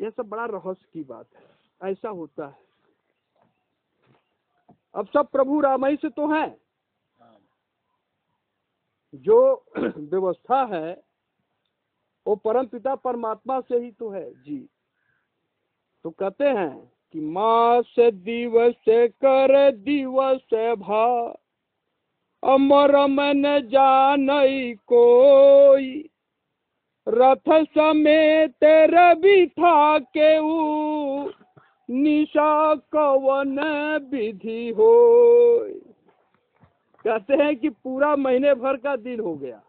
यह सब बड़ा रहस्य की बात है, ऐसा होता है। अब सब प्रभु रामई से तो हैं, जो व्यवस्था है वो परम पिता परमात्मा से ही तो है जी। तो कहते हैं कि मास दिवस कर दिवस भा, अमर मन जानई कोई। रथ समेत रवि थाकेउ, निशा कवन विधि होय। कहते हैं कि पूरा महीने भर का दिन हो गया,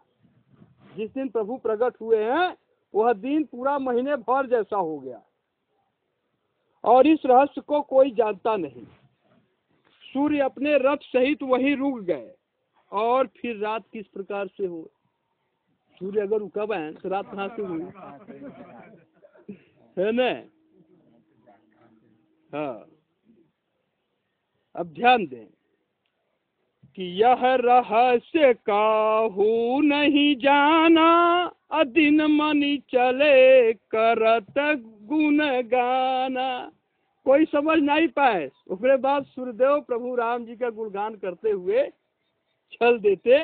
जिस दिन प्रभु प्रकट हुए हैं वह दिन पूरा महीने भर जैसा हो गया, और इस रहस्य को कोई जानता नहीं। सूर्य अपने रथ सहित वहीं रुक गए, और फिर रात किस प्रकार से हो। सूर्य अगर रुका हुआ है तो रात कहाँ से हुई है ना। हाँ, अब ध्यान दें कि यह रहस्य काहू नहीं जाना, अदिन मनी चले करत गुण गाना। कोई समझ नहीं पाए। उसके बाद सूर्यदेव प्रभु राम जी का गुणगान करते हुए चल देते।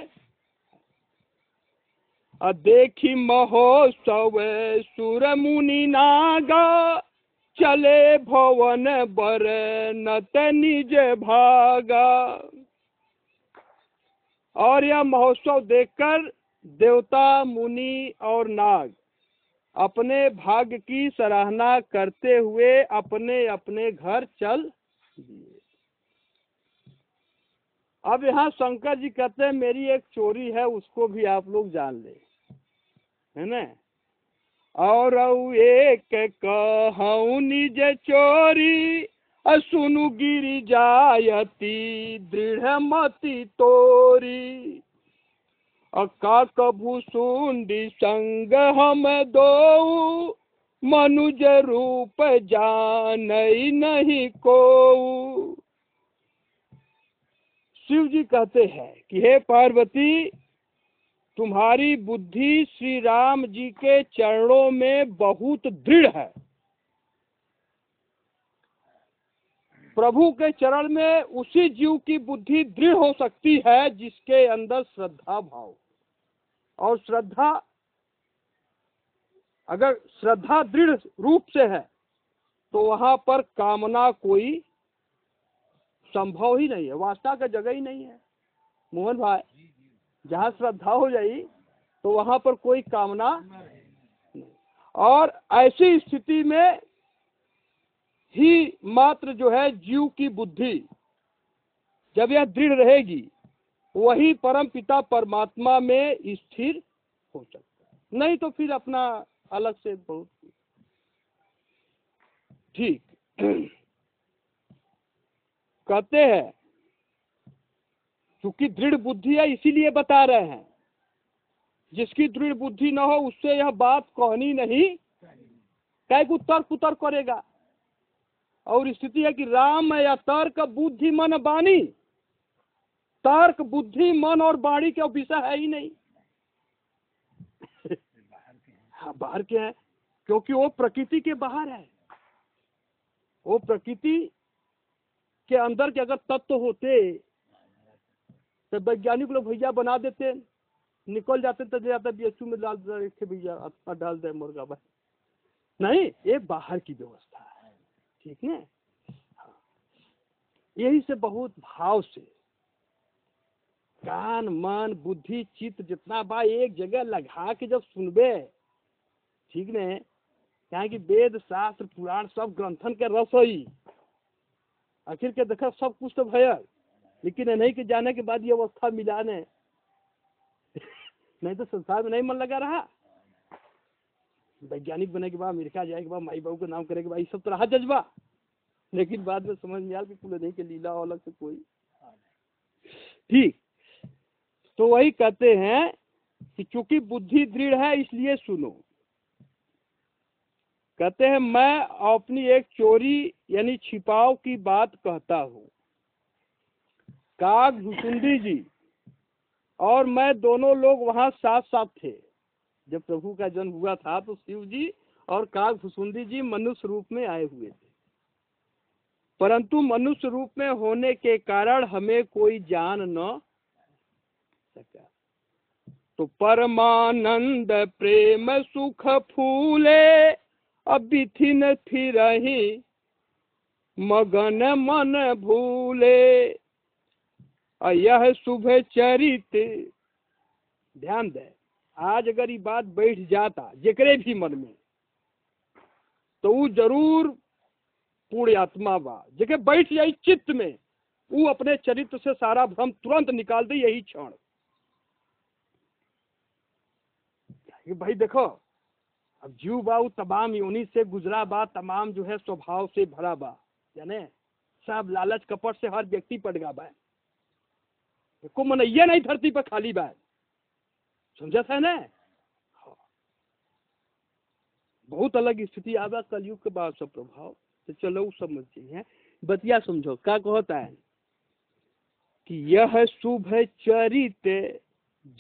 अ देखी महोत्सव सुर मुनि नागा, चले भवन बर नत निज भागा। और यह महोत्सव देखकर देवता, मुनि और नाग अपने भाग्य की सराहना करते हुए अपने अपने घर चल दिए। अब यहाँ शंकर जी कहते हैं मेरी एक चोरी है, उसको भी आप लोग जान ले, है ना। और एक कहूँ निज चोरी, सुनु गिरि जायती दृढ़ मति तोरी। अका कभू सुंडी संग हम दो, मनुज रूप जानई नहीं को। शिव जी कहते हैं कि हे पार्वती, तुम्हारी बुद्धि श्री राम जी के चरणों में बहुत दृढ़ है। प्रभु के चरण में उसी जीव की बुद्धि दृढ़ हो सकती है जिसके अंदर श्रद्धा भाव, और श्रद्धा अगर श्रद्धा दृढ़ रूप से है तो वहां पर कामना कोई संभव ही नहीं है, वासना का जगह ही नहीं है मोहन भाई। जहाँ श्रद्धा हो जाए तो वहाँ पर कोई कामना नहीं। और ऐसी स्थिति में ही मात्र जो है जीव की बुद्धि जब यह दृढ़ रहेगी वही परम पिता परमात्मा में स्थिर हो सकता है, नहीं तो फिर अपना अलग से बहुत। ठीक कहते हैं क्योंकि दृढ़ बुद्धि है इसीलिए बता रहे हैं, जिसकी दृढ़ बुद्धि न हो उससे यह बात कहनी नहीं, कई को तर्क उतर्क करेगा। और स्थिति है कि राम या तर्क बुद्धि मन बानी, तर्क बुद्धि मन और बाणी के विषय है ही नहीं। हाँ बाहर के हैं क्योंकि वो प्रकृति के बाहर है। वो प्रकृति के अंदर के अगर तत्व होते तो वैज्ञानिक लोग भैया बना देते, निकल जाते तो जाता बीएचयू में डाल देखे भैया अपना डाल दे मुर्गा बस, नहीं ये बाहर की व्यवस्था है। ठीक है, यही से बहुत भाव से कान मन बुद्धि चित्त जितना बा एक जगह लगा के जब सुनबे, ठीक ने कहा कि वेद शास्त्र पुराण सब ग्रंथन के रस होई, आखिर के देखा सब कुछ तो भय, लेकिन नहीं के जाने के बाद ये अवस्था मिला ने नहीं तो संसार में नहीं मन लगा रहा। वैज्ञानिक बने के बाद अमेरिका जाए के बाद माई बाबू का नाम करे के बाद सब तो रहा जज्बा, लेकिन बाद में समझ में आया कि कुल नहीं के लीला अलग से कोई। ठीक, तो वही कहते हैं कि चूंकि बुद्धि दृढ़ है इसलिए सुनो। कहते हैं मैं अपनी एक चोरी यानी छिपाव की बात कहता हूँ, काग भुसुंडी जी और मैं दोनों लोग वहाँ साथ साथ थे जब प्रभु का जन्म हुआ था, तो शिव जी और काग भुसुंडी जी मनुष्य रूप में आए हुए थे, परंतु मनुष्य रूप में होने के कारण हमें कोई जान न सका। तो परमानंद प्रेम सुख फूले अबिथिन फिरहि मगन मन भूले, यह शुभ चरित। ध्यान दे, आज अगर ये बात बैठ जाता जेकरे भी मन में तो वो जरूर पूर्ण आत्मा बा, जेके बैठ जाए चित्त में वो अपने चरित्र से सारा भ्रम तुरंत निकाल दे। यही क्षण भाई देखो, अब जीव बाऊ तमाम योनि से गुजरा बा, तमाम जो है स्वभाव से भरा बा, जाने सब लालच कपट से हर व्यक्ति पटगा बा, को मन ये नहीं धरती पर खाली बा, समझा था ना। बहुत अलग स्थिति आवा कलयुग के बाद सब प्रभाव, तो चलो समझ है बतिया समझो क्या कहता है कि यह शुभ चरित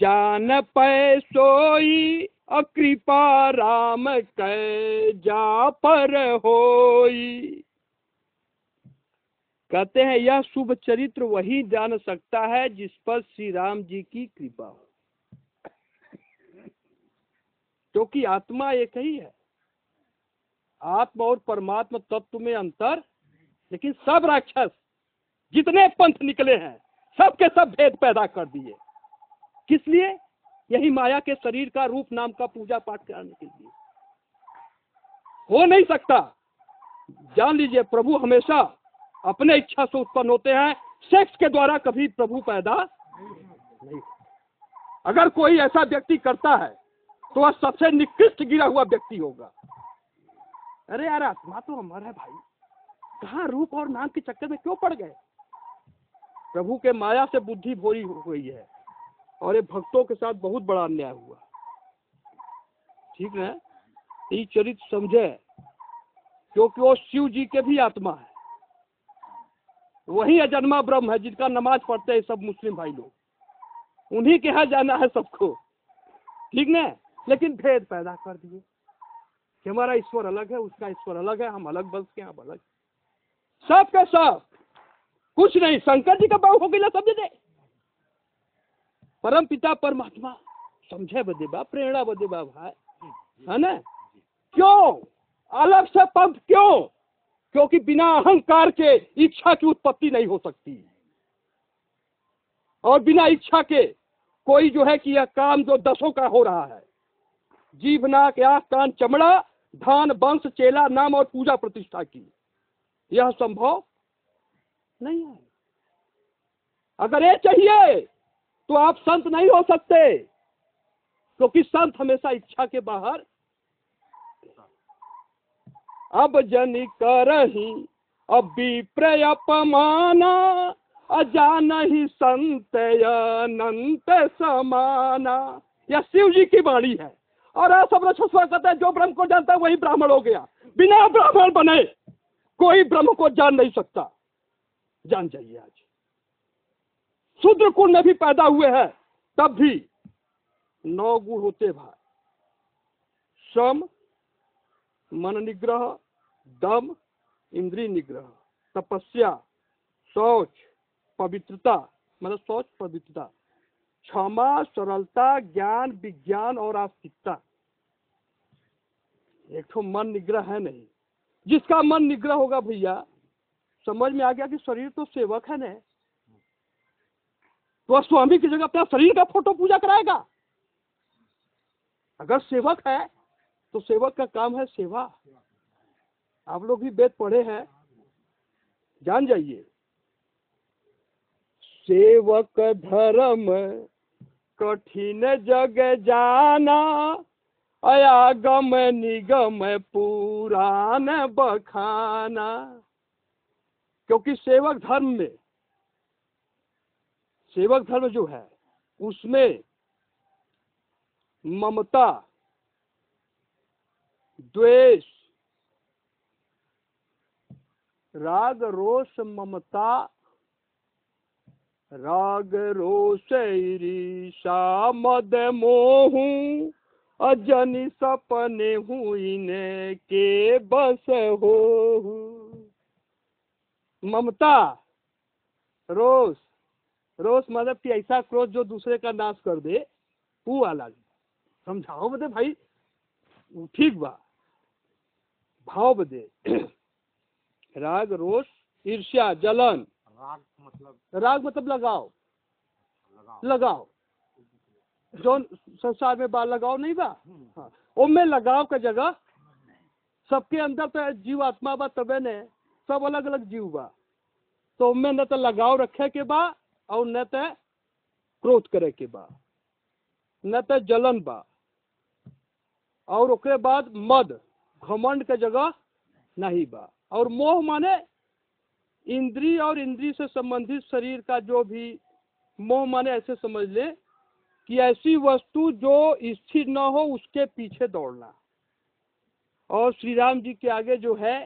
जान पै सोई अकृपा राम कै जा पर होई। कहते हैं यह शुभ चरित्र वही जान सकता है जिस पर श्री राम जी की कृपा हो, क्योंकि आत्मा एक ही है। आत्मा और परमात्मा तत्व में अंतर, लेकिन सब राक्षस जितने पंथ निकले हैं सबके सब भेद पैदा कर दिए, किस लिए? यही माया के शरीर का रूप नाम का पूजा पाठ कराने के लिए। हो नहीं सकता, जान लीजिए प्रभु हमेशा अपने इच्छा से उत्पन्न होते हैं, सेक्स के द्वारा कभी प्रभु पैदा नहीं। अगर कोई ऐसा व्यक्ति करता है तो वह सबसे निकृष्ट गिरा हुआ व्यक्ति होगा। अरे यार आत्मा तो अमर है भाई, कहाँ रूप और नाम के चक्कर में क्यों पड़ गए? प्रभु के माया से बुद्धि भोरी हुई है और ये भक्तों के साथ बहुत बड़ा अन्याय हुआ। ठीक है, ये चरित्र समझे, क्योंकि वो शिव जी के भी आत्मा है, वही अजन्मा ब्रह्म है जिनका नमाज पढ़ते हैं सब मुस्लिम भाई लोग, उन्हीं के यहाँ जाना है सबको। ठीक ना, लेकिन भेद पैदा कर दिए कि हमारा ईश्वर अलग है, उसका ईश्वर अलग है, हम अलग बस के हम अलग, सब का सब कुछ नहीं। शंकर जी का बाबू हो गया सब दे परम पिता परमात्मा, समझे बदे बा, प्रेरणा बदे बा भाई, है ना। क्यों अलग से पंथ क्यों? क्योंकि बिना अहंकार के इच्छा की उत्पत्ति नहीं हो सकती, और बिना इच्छा के कोई जो है कि यह काम जो दसों का हो रहा है, जीभ नाक आँख कान चमड़ा धान वंश चेला नाम और पूजा प्रतिष्ठा की, यह संभव नहीं है। अगर ये चाहिए तो आप संत नहीं हो सकते, क्योंकि संत हमेशा इच्छा के बाहर। अब जनि करही अब विप्रय अपमाना, अजानहि संत अनंत समाना। यह शिव जी की वाणी है। और सब कहते हैं जो ब्रह्म को जानता है वही ब्राह्मण हो गया। बिना ब्राह्मण बने कोई ब्रह्म को जान नहीं सकता। जान जाइए, आज शूद्र कुल में भी पैदा हुए हैं, तब भी नौ गुण होते भाई। श्रम, मन निग्रह, दम, इंद्रिय निग्रह, तपस्या, शौच, पवित्रता, मतलब शौच पवित्रता, क्षमा, सरलता, ज्ञान, विज्ञान और आस्तिकता। एक तो मन निग्रह है नहीं। जिसका मन निग्रह होगा भैया, समझ में आ गया कि शरीर तो सेवक है न, तो स्वामी की जगह अपना शरीर का फोटो पूजा कराएगा। अगर सेवक है तो सेवक का काम है सेवा। आप लोग भी वेद पढ़े हैं, जान जाइए। सेवक धर्म कठिन जग जाना, अयागम निगम पुराण बखाना। क्योंकि सेवक धर्म में, सेवक धर्म जो है उसमें ममता, द्वेष, राग, रोष, ममता, राग, रोष, ईर्षा, मद, मोह, अजनि सपने हूँ इन्हें के बस हो। ममता, रोष, रोष मतलब कि ऐसा क्रोध जो दूसरे का नाश कर दे, वो अलग। समझाओ बदे भाई, ठीक बा, भाव बदे। राग, रोष, ईर्ष्या, जलन। राग मतलब राग मतलब लगाओ, लगाओ, लगाओ। जो संसार में बा लगाओ नहीं बा। हाँ, उनमें लगाव का जगह सबके अंदर तो जीव आत्मा बा, तबे ने सब अलग अलग जीव बा। तो उनमें न तो लगाव रखे के बा और न तो क्रोध करे के बा, न तो जलन बा। और उसके बाद मद, घमंड का जगह नहीं बा। और मोह माने इंद्री और इंद्री से संबंधित शरीर का जो भी। मोह माने ऐसे समझ ले कि ऐसी वस्तु जो स्थिर न हो उसके पीछे दौड़ना। और श्री राम जी के आगे जो है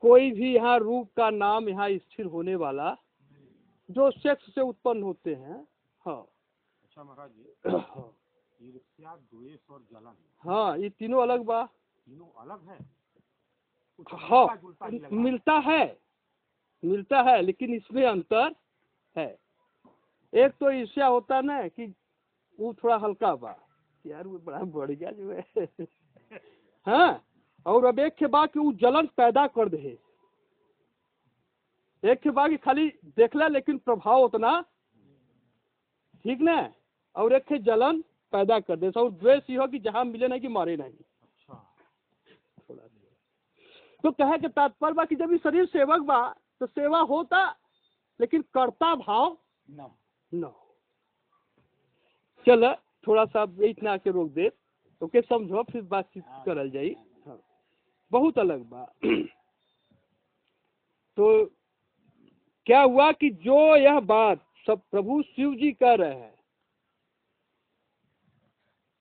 कोई भी यहाँ रूप का नाम यहाँ स्थिर होने वाला जो सेक्स से उत्पन्न होते हैं। हाँ अच्छा महाराज जी, ईर्ष्या, द्वेष और जलन, हाँ ये तीनों अलग बा। तीनों अलग है। हाँ मिलता है, मिलता है, लेकिन इसमें अंतर है। एक तो ईर्ष्या होता है ना कि वो थोड़ा हल्का बा, यार वो बड़ा बढ़िया जो है। हाँ, और अब एक के बाद कि वो जलन पैदा कर दे। एक के बाद कि खाली देखला लेकिन प्रभाव उतना ठीक ना, और एक के जलन पैदा कर दे। और द्वेष ये हो कि जहाँ मिले नहीं कि मारे नहीं। तो कहे के तात्पर्य बा कि जब ये शरीर सेवक बा तो सेवा होता, लेकिन कर्ता भाव न न। चल थोड़ा सा इतना के रोक दे, ओके तो समझो फिर बातचीत करल जाई। हाँ, बहुत अलग बा। तो क्या हुआ कि जो यह बात सब प्रभु शिव जी कह रहे हैं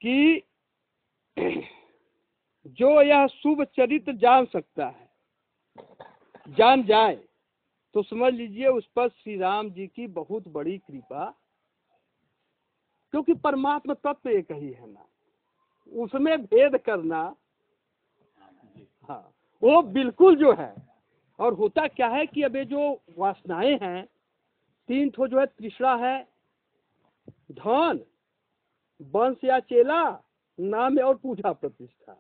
कि जो यह शुभ चरित्र जान सकता है, जान जाए तो समझ लीजिए उस पर श्री राम जी की बहुत बड़ी कृपा। क्योंकि परमात्मा तत्व एक ही है ना, उसमें भेद करना, हाँ वो बिल्कुल जो है। और होता क्या है कि अबे जो वासनाएं हैं तीन ठो जो है, तीसरा है धन, वंश या चेला, नाम और पूजा प्रतिष्ठा।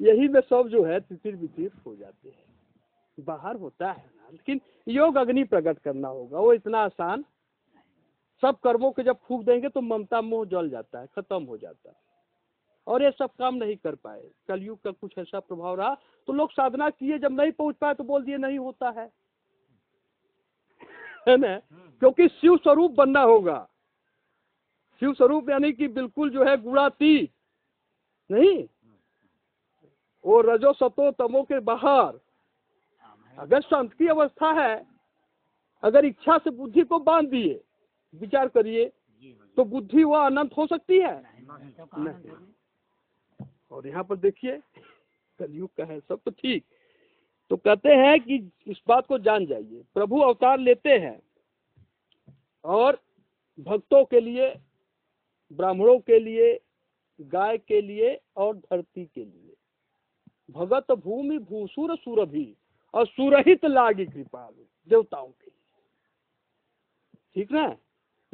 यही में सब जो है तितिर बितिर हो जाते हैं, बाहर होता है ना। लेकिन योग अग्नि प्रकट करना होगा, वो इतना आसान। सब कर्मों के जब फूंक देंगे तो ममता मोह जल जाता है, खत्म हो जाता है। और ये सब काम नहीं कर पाए, कलयुग का कुछ ऐसा प्रभाव रहा तो लोग साधना किए, जब नहीं पहुंच पाए तो बोल दिए नहीं होता है। बहन है, क्योंकि शिव स्वरूप बनना होगा। शिव स्वरूप यानी कि बिल्कुल जो है गुणातीत नहीं, वो रजो सतो तमो के बाहर। अगर शांति की अवस्था है, अगर इच्छा से बुद्धि को बांध दिए, विचार करिए तो बुद्धि वह अनंत हो सकती है नहीं। और यहाँ पर देखिए कलयुग का है सब, तो ठीक। तो कहते हैं कि इस बात को जान जाइए, प्रभु अवतार लेते हैं और भक्तों के लिए, ब्राह्मणों के लिए, गाय के लिए और धरती के लिए। भगत भूमि भूसुर सुरभि और सुरहित लागी कृपा, देवताओं की, ठीक ना।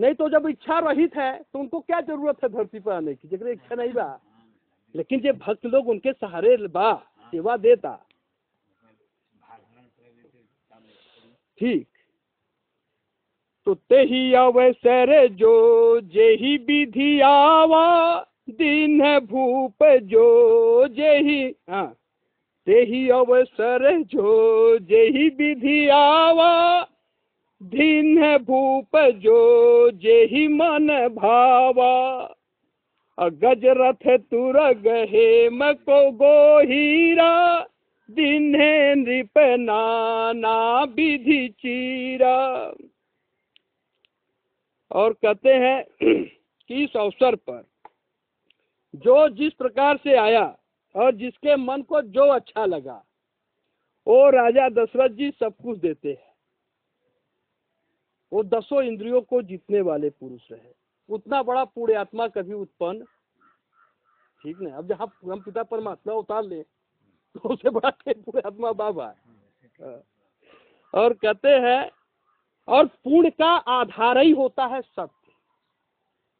नहीं तो जब इच्छा रहित है तो उनको क्या जरूरत है धरती पर आने की, जब इच्छा नहीं बा। लेकिन जे भक्त लोग उनके सहारे बा, सेवा देता, ठीक। तो तेही अवै सरे जो जेही विधि आवा, दिन भूप जो जेही, हाँ, तेही अवसर जो जेही विधि आवा, दिन भूप जो जेही मन भावा। गज रथ तुर गहे मको गोहीरा, दिन नृप नाना विधि चीरा। और कहते हैं कि इस अवसर पर जो जिस प्रकार से आया और जिसके मन को जो अच्छा लगा, वो राजा दशरथ जी सब कुछ देते हैं। वो दसों इंद्रियों को जीतने वाले पुरुष रहे, उतना बड़ा पूर्ण आत्मा कभी उत्पन्न, ठीक ना। अब जहाँ हम पिता परमात्मा उतार ले तो उसे बड़ा पूर्ण आत्मा बाबा। और कहते हैं, और पूर्ण का आधार ही होता है सत्य।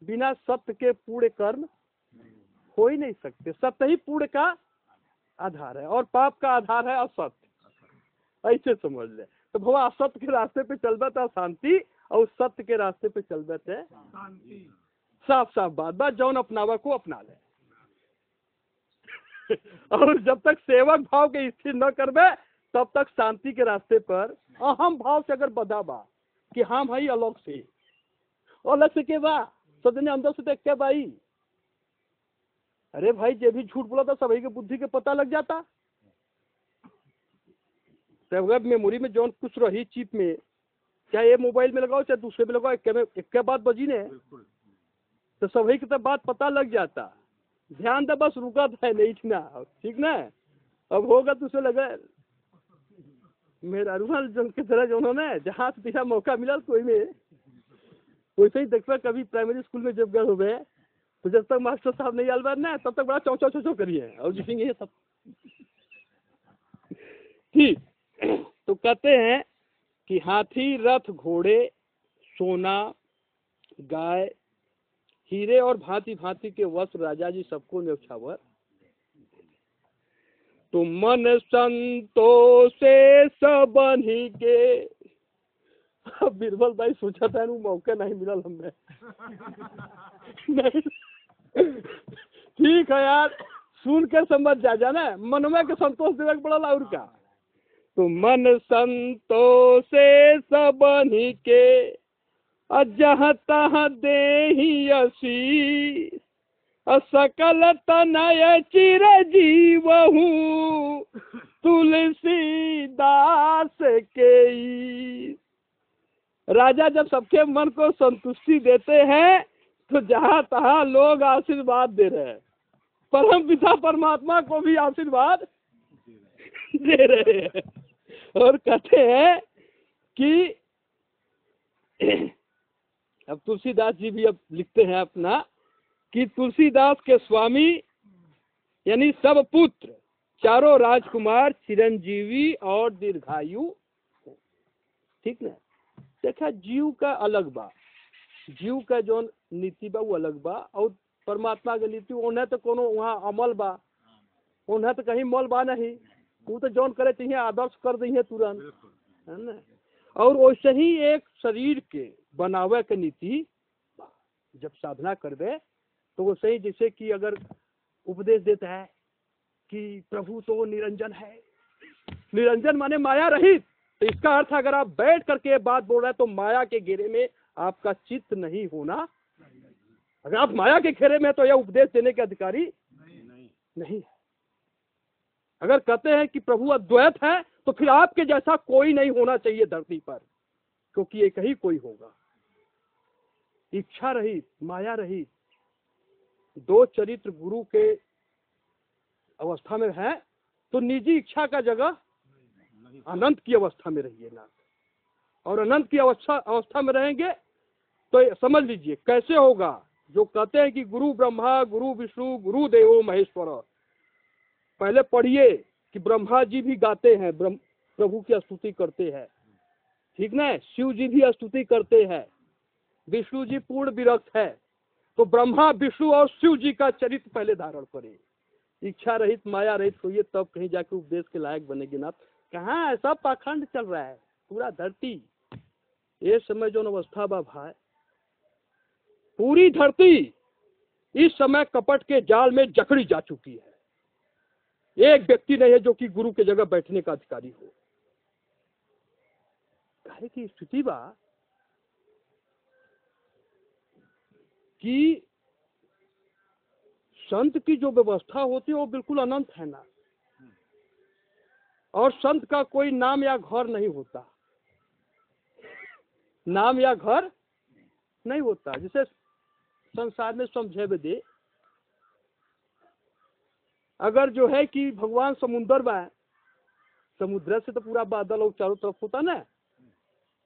बिना सत्य के पूर्ण कर्म हो ही नहीं सकते। सत्य ही पूर्ण का आधार है और पाप का आधार है असत्य, ऐसे समझ ले। तो भवा असत्य के रास्ते पे चलबा था शांति और सत्य के रास्ते पे चलबा थे शांति। साफ साफ बात बात जौन अपनावा को अपना ले। और जब तक सेवक भाव के स्थिर न करबे तब तक शांति के रास्ते पर अहम भाव से अगर बदाबा कि हम हई अलग से, अलग से के बा सदने अंदर से देख के भाई, अरे भाई जे भी झूठ बोला था सभी के बुद्धि के पता लग जाता। तो मेमोरी में जौन कुछ रही चिप में, चाहे ये मोबाइल में लगाओ चाहे दूसरे में लगाओ, एक में एक बात बजी ने तो सभी की तब बात पता लग जाता। ध्यान तो बस रुका था नहीं ना, ठीक ना। अब होगा तुझसे लगा मेरा रूहल जन के तरह जो उन्होंने जहाँ से पीछा मौका मिला कोई में वैसे ही देखता। कभी प्राइमरी स्कूल में जब गए हो गए तो जब तक मास्टर साहब नहीं आलवा ना तब तक बड़ा चौचौ चौचौ करिए और जीतेंगे ये सब, ठीक। तो कहते हैं कि हाथी, रथ, घोड़े, सोना, गाय, हीरे और भांति भांति के वस्त्र राजा जी सबको न्यौछावर। तो मन संतोषे सबन्ही के। बीरबल भाई सोचा था वो मौका नहीं मिलल हमें। नहीं, ठीक है यार, सुन कर समझ जा जाना, मनमे के संतोष देवे के पड़ल और का। तो मन संतोषे सबन्ही के, जहाँ तहाँ देहि असीस, सकल तनय चिर जीवहूँ तुलसीदास के। राजा जब सबके मन को संतुष्टि देते हैं तो जहाँ तहाँ लोग आशीर्वाद दे रहे हैं, परम पिता परमात्मा को भी आशीर्वाद दे रहे हैं। और कहते हैं कि अब तुलसीदास जी भी अब लिखते हैं अपना कि तुलसीदास के स्वामी यानी सब पुत्र, चारों राजकुमार चिरंजीवी और दीर्घायु, ठीक ना। देखा जीव का अलग बा, जीव का जो नीति बा वो अलग बा और परमात्मा के नीति। उन्हें तो कोनो वहाँ अमल बा, उन्हें तो कहीं मल बा नहीं, वो तो जौन करे चाहिए आदर्श कर दी है तुरंत, है ना। और वैसे ही एक शरीर के बनावे के नीति जब साधना कर दे तो वो सही। जैसे कि अगर उपदेश देता है कि प्रभु तो निरंजन है, निरंजन माने माया रहित, तो इसका अर्थ अगर आप बैठ करके बात बोल रहे हैं तो माया के घेरे में आपका चित्त नहीं होना। अगर आप माया के घेरे में तो यह उपदेश देने के अधिकारी नहीं, नहीं।, नहीं। अगर कहते हैं कि प्रभु अद्वैत है तो फिर आपके जैसा कोई नहीं होना चाहिए धरती पर, क्योंकि एक ही कोई होगा, इच्छा रहित, माया रहित। दो चरित्र गुरु के अवस्था में है तो निजी इच्छा का जगह अनंत की अवस्था में रहिए ना, और अनंत की अवस्था अवस्था में रहेंगे तो समझ लीजिए कैसे होगा। जो कहते हैं कि गुरु ब्रह्मा गुरु विष्णु गुरु देवो महेश्वर, पहले पढ़िए कि ब्रह्मा जी भी गाते हैं, प्रभु की स्तुति करते हैं, ठीक ना, शिव जी भी स्तुति करते हैं, विष्णु जी पूर्ण विरक्त है। तो ब्रह्मा विष्णु और शिव जी का चरित्र पहले धारण करें, इच्छा रहित माया रहित होइए, तब कहीं जाके उपदेश के लायक बनेगी ना। कहाँ ऐसा पाखंड चल रहा है पूरा धरती, ये समय जो अवस्था बा भाई, पूरी धरती इस समय कपट के जाल में जकड़ी जा चुकी है। एक व्यक्ति नहीं है जो कि गुरु के जगह बैठने का अधिकारी हो। कहे की स्थिति बा कि संत की जो व्यवस्था होती है वो बिल्कुल अनंत है ना, और संत का कोई नाम या घर नहीं होता, नाम या घर नहीं होता। जिसे संसार में समझे दे, अगर जो है कि भगवान समुद्र बा, समुद्र से तो पूरा बादल और चारों तरफ होता ना,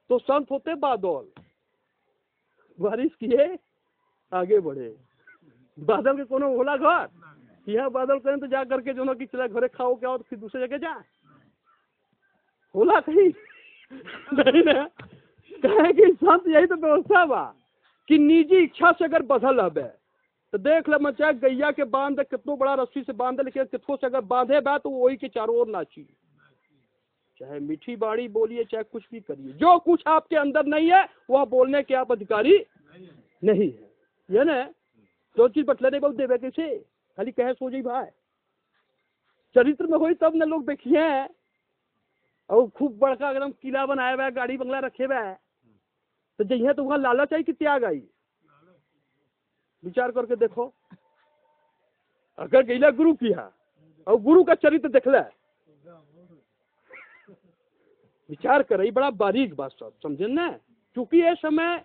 तो संत होते बादल, बारिश किए आगे बढ़े, बादल के कोनो होला घर, यह बादल करें तो जा करके जो ना कि चला घरे खाओ क्या, और फिर दूसरे जगह जा होला कहीं नहीं ना। कहे कि संत यही तो व्यवस्था बा कि निजी इच्छा से अगर बधल है तो देख ले मचा, गैया के बांध कितनो बड़ा रस्सी से बांध, लेकिन कितों से अगर बांधे बा तो वही के चारों ओर नाची, चाहे मीठी बाड़ी बोलिए, चाहे कुछ भी करिए, जो कुछ आपके अंदर नहीं है वह बोलने के आप अधिकारी नहीं है। ये ना जो चीज बतलाने बहुत देवे कैसे, खाली कहे सो जी भाई, चरित्र में होई तब न लोग देखिए। और खूब बड़का एकदम किला बनाया हुआ है, गाड़ी बंगला रखे हुआ है, तो जहिया तो वहाँ लालच आई कि त्याग आई, विचार करके देखो। अगर गैला गुरु की है और गुरु का चरित्र देखला, विचार कर रही, बड़ा बारीक बात सब समझे ना। चूंकि ये समय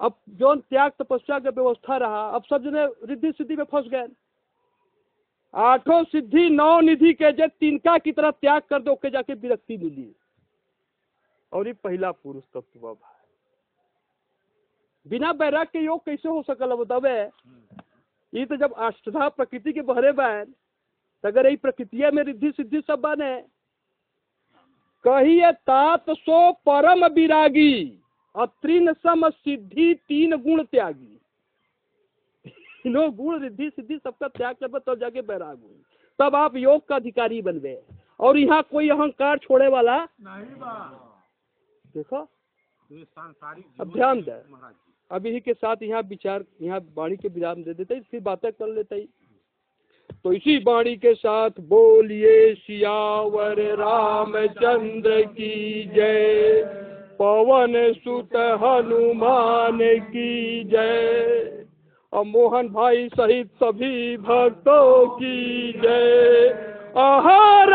अब जो त्याग तपस्या का व्यवस्था रहा, अब सब जने रिद्धि सिद्धि में फंस गए। आठों सिद्धि नौ निधि के जे तिनका की तरह त्याग कर दो के जाके विरक्ति मिली, और ये पहला पुरुष तत्व है। बिना बैराग के योग कैसे हो सकल बतावे, ये तो जब अष्टधा प्रकृति के बहरे बैन, अगर यही प्रकृतिया में रिद्धि सिद्धि सब बने, कहिए तात सो परम विरागी अत्रिन सम सिद्धि तीन गुण त्यागी। तीनों गुण रिद्धि सिद्धि सबका त्याग कर तब जाके बैराग हुई, तब आप योग का अधिकारी बन गए। और यहाँ कोई अहंकार छोड़े वाला नहीं बा। देखो अब ध्यान दे, अब इसी के साथ यहाँ विचार, यहाँ वाणी के विराम दे देते, फिर बातें कर लेते। तो इसी वाणी के साथ बोलिए सियावर रामचंद्र की जय, पवन सुत हनुमान की जय, और मोहन भाई सहित सभी भक्तों की जय। आहा